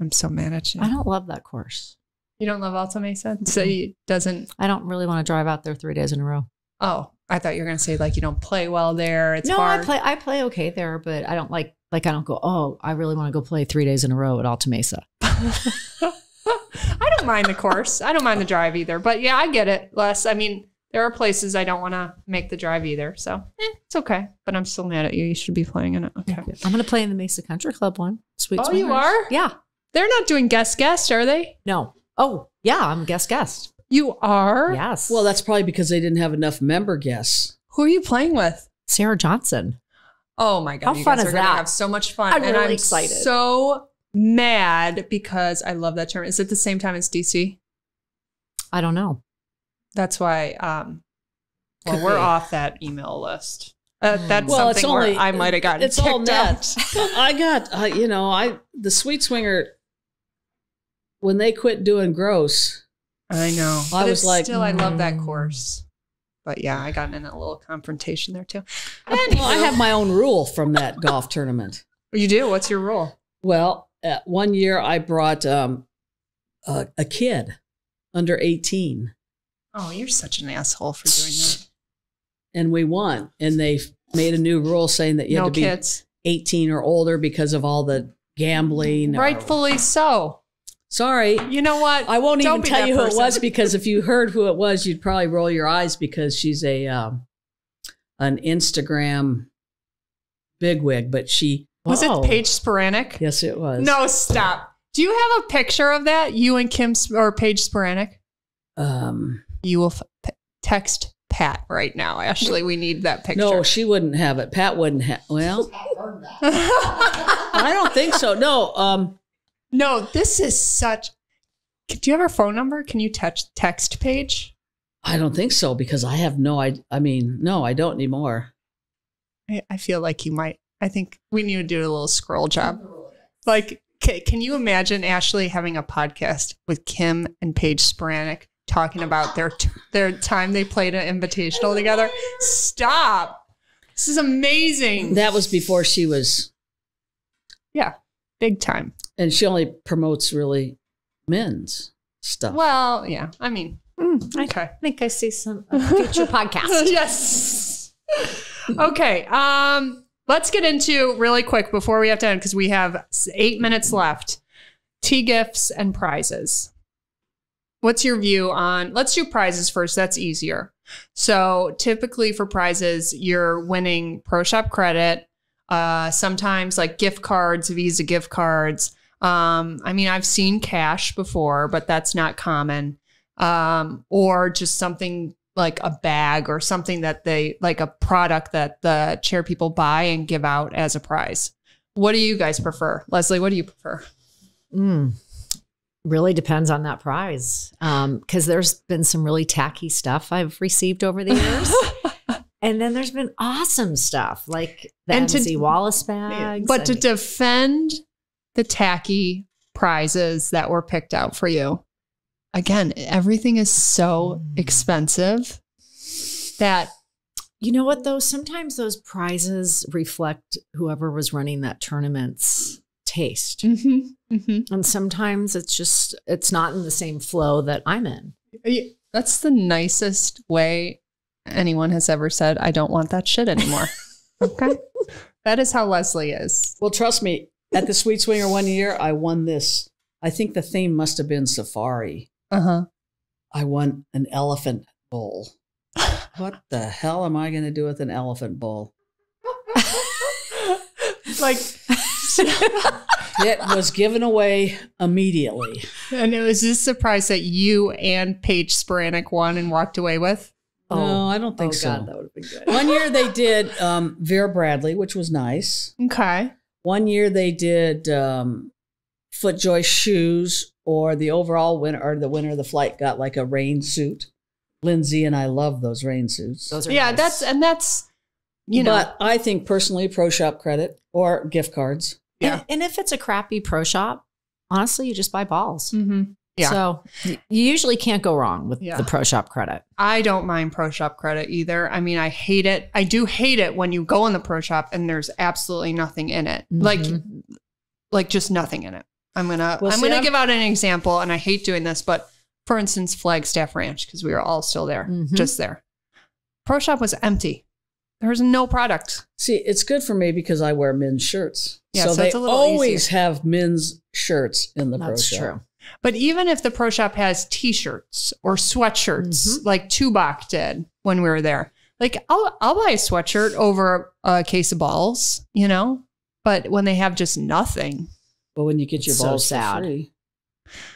I'm so mad at you. I don't love that course. You don't love Alta Mesa? So it doesn't. I don't really want to drive out there 3 days in a row. Oh, I thought you were going to say like you don't play well there. It's hard. I play okay there, but I don't like I don't go, oh, I really want to go play 3 days in a row at Alta Mesa. I don't mind the course. I don't mind the drive either. But yeah, I get it, Les. I mean, there are places I don't want to make the drive either. So It's okay, but I'm still mad at you. You should be playing in it. Okay. Yeah. I'm going to play in the Mesa Country Club one. Sweet Swingers. Oh, you are? Yeah. They're not doing guest, are they? No. Oh, yeah. I'm guest. You are? Yes. Well, that's probably because they didn't have enough member guests. Who are you playing with? Sarah Johnson. Oh my God. How fun is that? Gonna have so much fun. I'm really excited. So mad because I love that term. Is it the same time as DC? I don't know. That's why we're off that email list. That's something I might have gotten it's all net. I got, the Sweet Swinger, when they quit doing gross. I know. I was like, still, I love that course. But yeah, I got in a little confrontation there too. Anyway. Well, I have my own rule from that golf tournament. You do? What's your rule? Well, one year I brought a kid under 18. Oh, you're such an asshole for doing that. And we won. And they made a new rule saying that you have to be 18 or older because of all the gambling. Rightfully so. Sorry. You know what? I won't even tell you who it was, because if you heard who it was, you'd probably roll your eyes, because she's a an Instagram bigwig. But she was it Paige Spiranac? Yes, it was. No, stop. Do you have a picture of that? You and Kim or Paige Spiranac? You will text Pat right now. Ashley, we need that picture. No, she wouldn't have it. Pat wouldn't have. Well, I don't think so. No. No, this is such. Do you have her phone number? Can you text Paige? I don't think so, because I have no idea. I mean, no, I don't anymore. I feel like you might. I think we need to do a little scroll job. Like, can you imagine Ashley having a podcast with Kim and Paige Spiranac talking about their time they played an invitational together? Stop. This is amazing. That was before she was. Yeah, big time. And she only promotes really men's stuff. Well, yeah. I mean, okay. I think I see some future podcasts. Yes. Okay. Let's get into really quick before we have to end, because we have 8 minutes left. Tea gifts and prizes. What's your view on, let's do prizes first. That's easier. So typically for prizes, you're winning pro shop credit, sometimes like gift cards, Visa gift cards. I mean, I've seen cash before, but that's not common. Or just something like a bag or something that like a product that the chair people buy and give out as a prize. What do you guys prefer? Leslie, what do you prefer? Really depends on that prize, because there's been some really tacky stuff I've received over the years, and then there's been awesome stuff like the MC Wallace bags. But to defend the tacky prizes that were picked out for you, again, everything is so expensive that you know what though. Sometimes those prizes reflect whoever was running that tournament's taste. And sometimes it's just, it's not in the same flow that I'm in. That's the nicest way anyone has ever said, I don't want that shit anymore. Okay. That is how Leslie is. Well, trust me, at the Sweet Swinger one year, I won this. I think the theme must have been safari. I won an elephant bowl. What the hell am I going to do with an elephant bowl? Like... It was given away immediately. And it was this surprise that you and Paige Spiranac won and walked away with? No, I don't think so. God, that would have been good. One year they did Vera Bradley, which was nice. Okay. One year they did FootJoy shoes, or the overall winner, or the winner of the flight got like a rain suit. Lindsay and I love those rain suits. Those are nice. That's you know. But I think personally, pro shop credit or gift cards. Yeah. And if it's a crappy pro shop, honestly, you just buy balls. Yeah. So you usually can't go wrong with the pro shop credit. I don't mind pro shop credit either. I mean, I hate it. I do hate it when you go in the pro shop and there's absolutely nothing in it. Like just nothing in it. I'm gonna give out an example, and I hate doing this, but for instance, Flagstaff Ranch, because we were all still there, just there. Pro shop was empty. There's no product. See, it's good for me because I wear men's shirts. Yeah, so they always have men's shirts in the pro shop. That's true. But even if the pro shop has T-shirts or sweatshirts, like Tubac did when we were there, Like I'll buy a sweatshirt over a case of balls, you know, but when they have just nothing. But when you get your balls for free,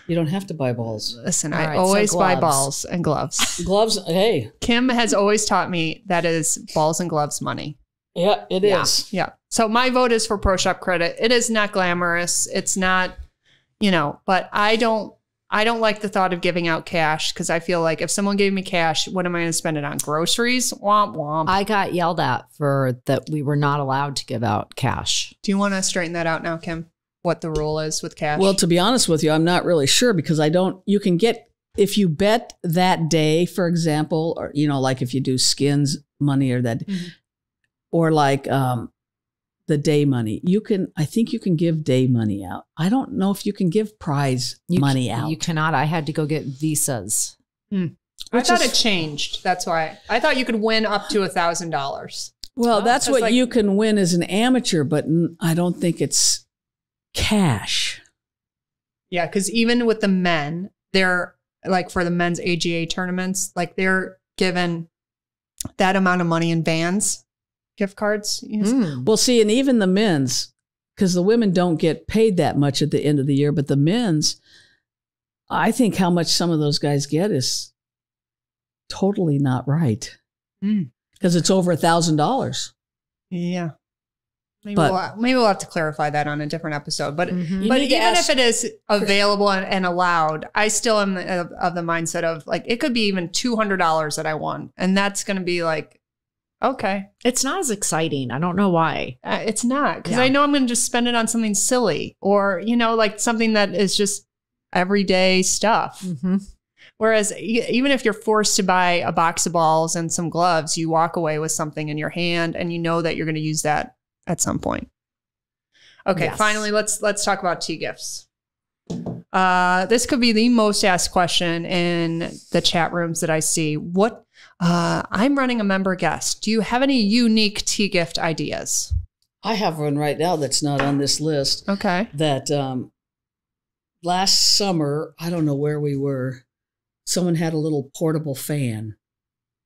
you don't have to buy balls. Listen, I always buy balls and gloves. Gloves. Hey, Kim has always taught me that is balls and gloves money. Yeah, it is. Yeah. So my vote is for Pro Shop Credit. It is not glamorous. It's not, you know, but I don't like the thought of giving out cash because I feel like if someone gave me cash, what am I going to spend it on? Groceries? Womp, womp. I got yelled at for that. We were not allowed to give out cash. Do you want to straighten that out now, Kim? What the rule is with cash? Well, to be honest with you, I'm not really sure because I don't, you can get, if you bet that day, for example, or, you know, like if you do skins money or that, mm-hmm. or like the day money, you can, I think you can give day money out. I don't know if you can give prize money out. You cannot. I had to go get visas. Mm. I thought it changed. That's why I thought you could win up to $1,000. Well, that's what like, you can win as an amateur, but I don't think it's cash. Yeah. Cause even with the men, they're like for the men's AGA tournaments, like they're given that amount of money in bands. Gift cards. Mm. Well, see, and even the men's, because the women don't get paid that much at the end of the year, but the men's, I think how much some of those guys get is totally not right. Because it's over $1,000. Yeah. Maybe we'll have to clarify that on a different episode. But even if it is available and allowed, I still am of the mindset of like, it could be even $200 that I won. And that's going to be like, okay. It's not as exciting. I don't know why. It's not. Because I know I'm going to just spend it on something silly or, you know, like something that is just everyday stuff. Mm-hmm. Whereas even if you're forced to buy a box of balls and some gloves, you walk away with something in your hand and you know that you're going to use that at some point. Okay. Yes. Finally, let's talk about tea gifts. This could be the most asked question in the chat rooms that I see. What? I'm running a member guest. Do you have any unique tea gift ideas? I have one right now that's not on this list. Okay. That last summer, I don't know where we were, someone had a little portable fan.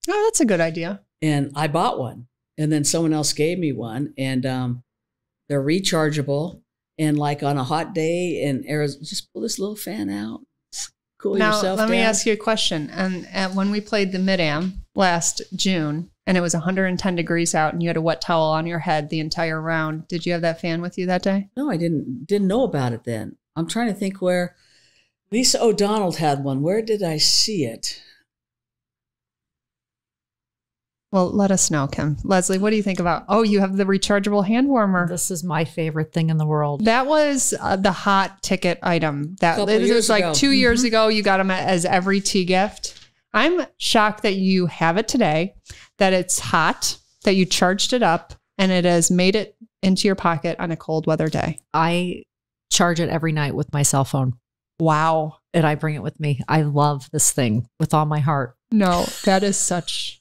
Oh, that's a good idea. And I bought one. And then someone else gave me one. And they're rechargeable. And like on a hot day in Arizona, just pull this little fan out. Cool now, yourself let down. Me ask you a question. And when we played the Mid-Am last June, and it was 110 degrees out, and you had a wet towel on your head the entire round, did you have that fan with you that day? No, I didn't know about it then. I'm trying to think where Lisa O'Donnell had one. Where did I see it? Well, let us know, Kim. Leslie, what do you think about? Oh, you have the rechargeable hand warmer. This is my favorite thing in the world. That was the hot ticket item. That it was like 2 years ago. You got them as every tea gift. I'm shocked that you have it today, that it's hot, that you charged it up, and it has made it into your pocket on a cold weather day. I charge it every night with my cell phone. Wow. And I bring it with me. I love this thing with all my heart. No, that is such...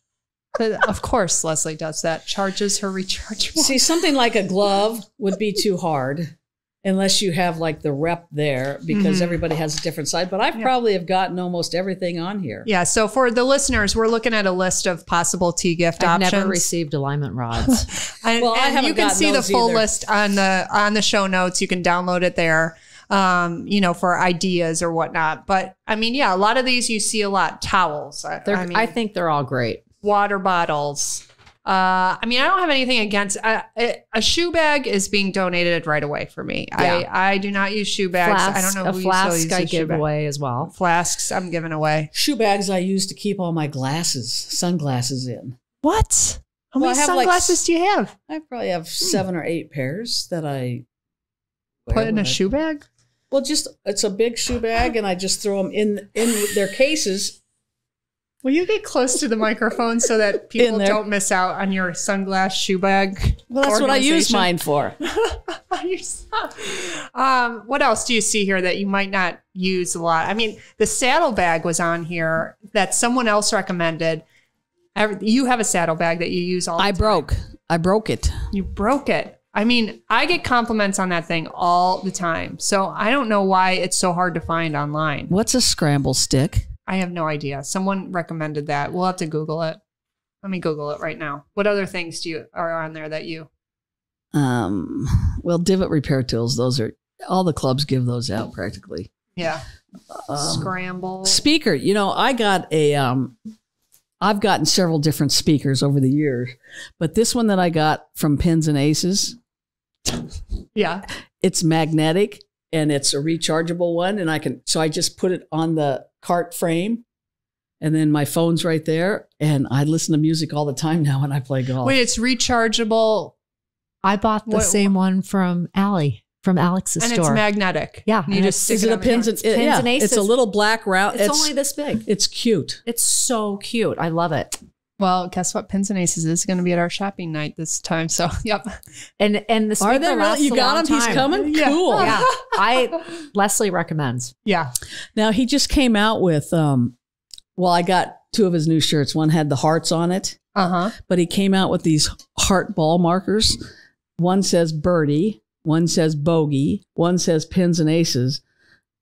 Of course, Leslie does that. Charges her rechargeable. See, something like a glove would be too hard unless you have like the rep there because everybody has a different side. But I probably have gotten almost everything on here. Yeah. So for the listeners, we're looking at a list of possible tea gift options. I've never received alignment rods. and you can see the full list on the show notes. You can download it there. You know, for ideas or whatnot. But I mean, yeah, a lot of these you see a lot. Towels. I think they're all great. Water bottles. I mean, I don't have anything against a shoe bag is being donated right away for me. Yeah. I do not use shoe bags. Flask, I don't know. A flask I give away as well. Flasks I'm giving away. Shoe bags I use to keep all my sunglasses in. What? How many sunglasses do you have? I probably have 7 or 8 pairs that I put in a shoe bag. Well, just it's a big shoe bag, and I just throw them in their cases. Will you get close to the microphone so that people don't miss out on your sunglass shoe bag? Well, that's what I use mine for. What else do you see here that you might not use a lot? I mean, the saddlebag was on here that someone else recommended. You have a saddlebag that you use all the time. I broke it. You broke it. I mean, I get compliments on that thing all the time. So I don't know why it's so hard to find online. What's a scramble stick? I have no idea. Someone recommended that. We'll have to Google it. Let me Google it right now. What other things do you are on there that you? Well, divot repair tools. Those are all the clubs give those out practically. Yeah. Scramble speaker. You know, I got a. I've gotten several different speakers over the years, but this one that I got from Pins and Aces. Yeah. It's magnetic and it's a rechargeable one. And I can, so I just put it on the cart frame and then my phone's right there. And I listen to music all the time now when I play golf. Wait, it's rechargeable. I bought the same one from Allie. From Alex's store. And it's magnetic. Yeah. You just stick it on the pins. And Aces. It's a little black round. It's only this big. It's cute. It's so cute. I love it. Well, guess what? Pins and Aces is going to be at our shopping night this time. So, yep. And the speaker lasts a long time. You got him? He's coming? Yeah. Cool. Yeah. Leslie recommends. Yeah. Now, he just came out with, well, I got two of his new shirts. One had the hearts on it. Uh-huh. But he came out with these heart ball markers. One says birdie. One says bogey, one says Pins and Aces,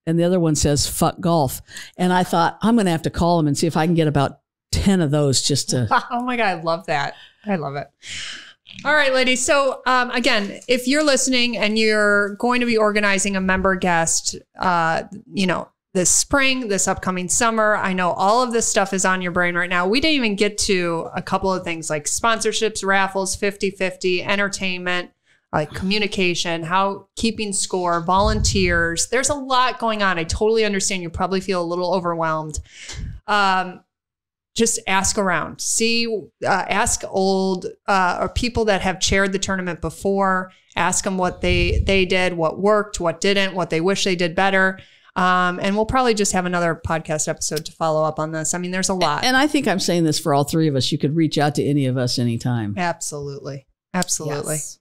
and the other one says fuck golf. And I thought, I'm going to have to call him and see if I can get about 10 of those just to. Oh my God, I love that. I love it. All right, ladies. So again, if you're listening and you're going to be organizing a member guest, you know, this spring, this upcoming summer, I know all of this stuff is on your brain right now. We didn't even get to a couple of things like sponsorships, raffles, 50-50, entertainment. Like communication, how keeping score, volunteers. There's a lot going on. I totally understand. You probably feel a little overwhelmed. Just ask around. See, ask old or people that have chaired the tournament before. Ask them what they did, what worked, what didn't, what they wish they did better. And we'll probably just have another podcast episode to follow up on this. I mean, there's a lot. And I think I'm saying this for all three of us. You could reach out to any of us anytime. Absolutely. Absolutely. Yes.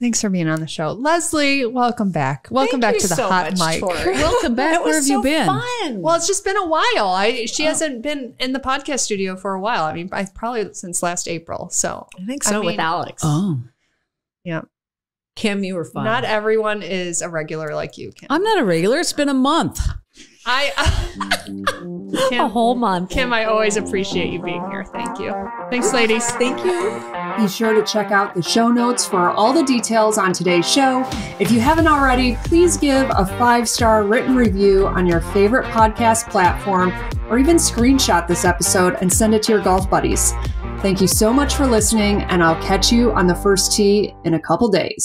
Thanks for being on the show. Leslie, welcome back. Welcome back to the hot mic. Welcome back. Where have you been? Fun. Well, it's just been a while. She hasn't been in the podcast studio for a while. I mean, probably since last April. So I think so with Alex. Oh. Yeah. Kim, you were fun. Not everyone is a regular like you, Kim. I'm not a regular. It's been a month. Kim, a whole month. Kim, I always appreciate you being here. Thank you. Thanks, ladies. Thank you. Be sure to check out the show notes for all the details on today's show. If you haven't already, please give a 5-star written review on your favorite podcast platform or even screenshot this episode and send it to your golf buddies. Thank you so much for listening, and I'll catch you on the first tee in a couple days.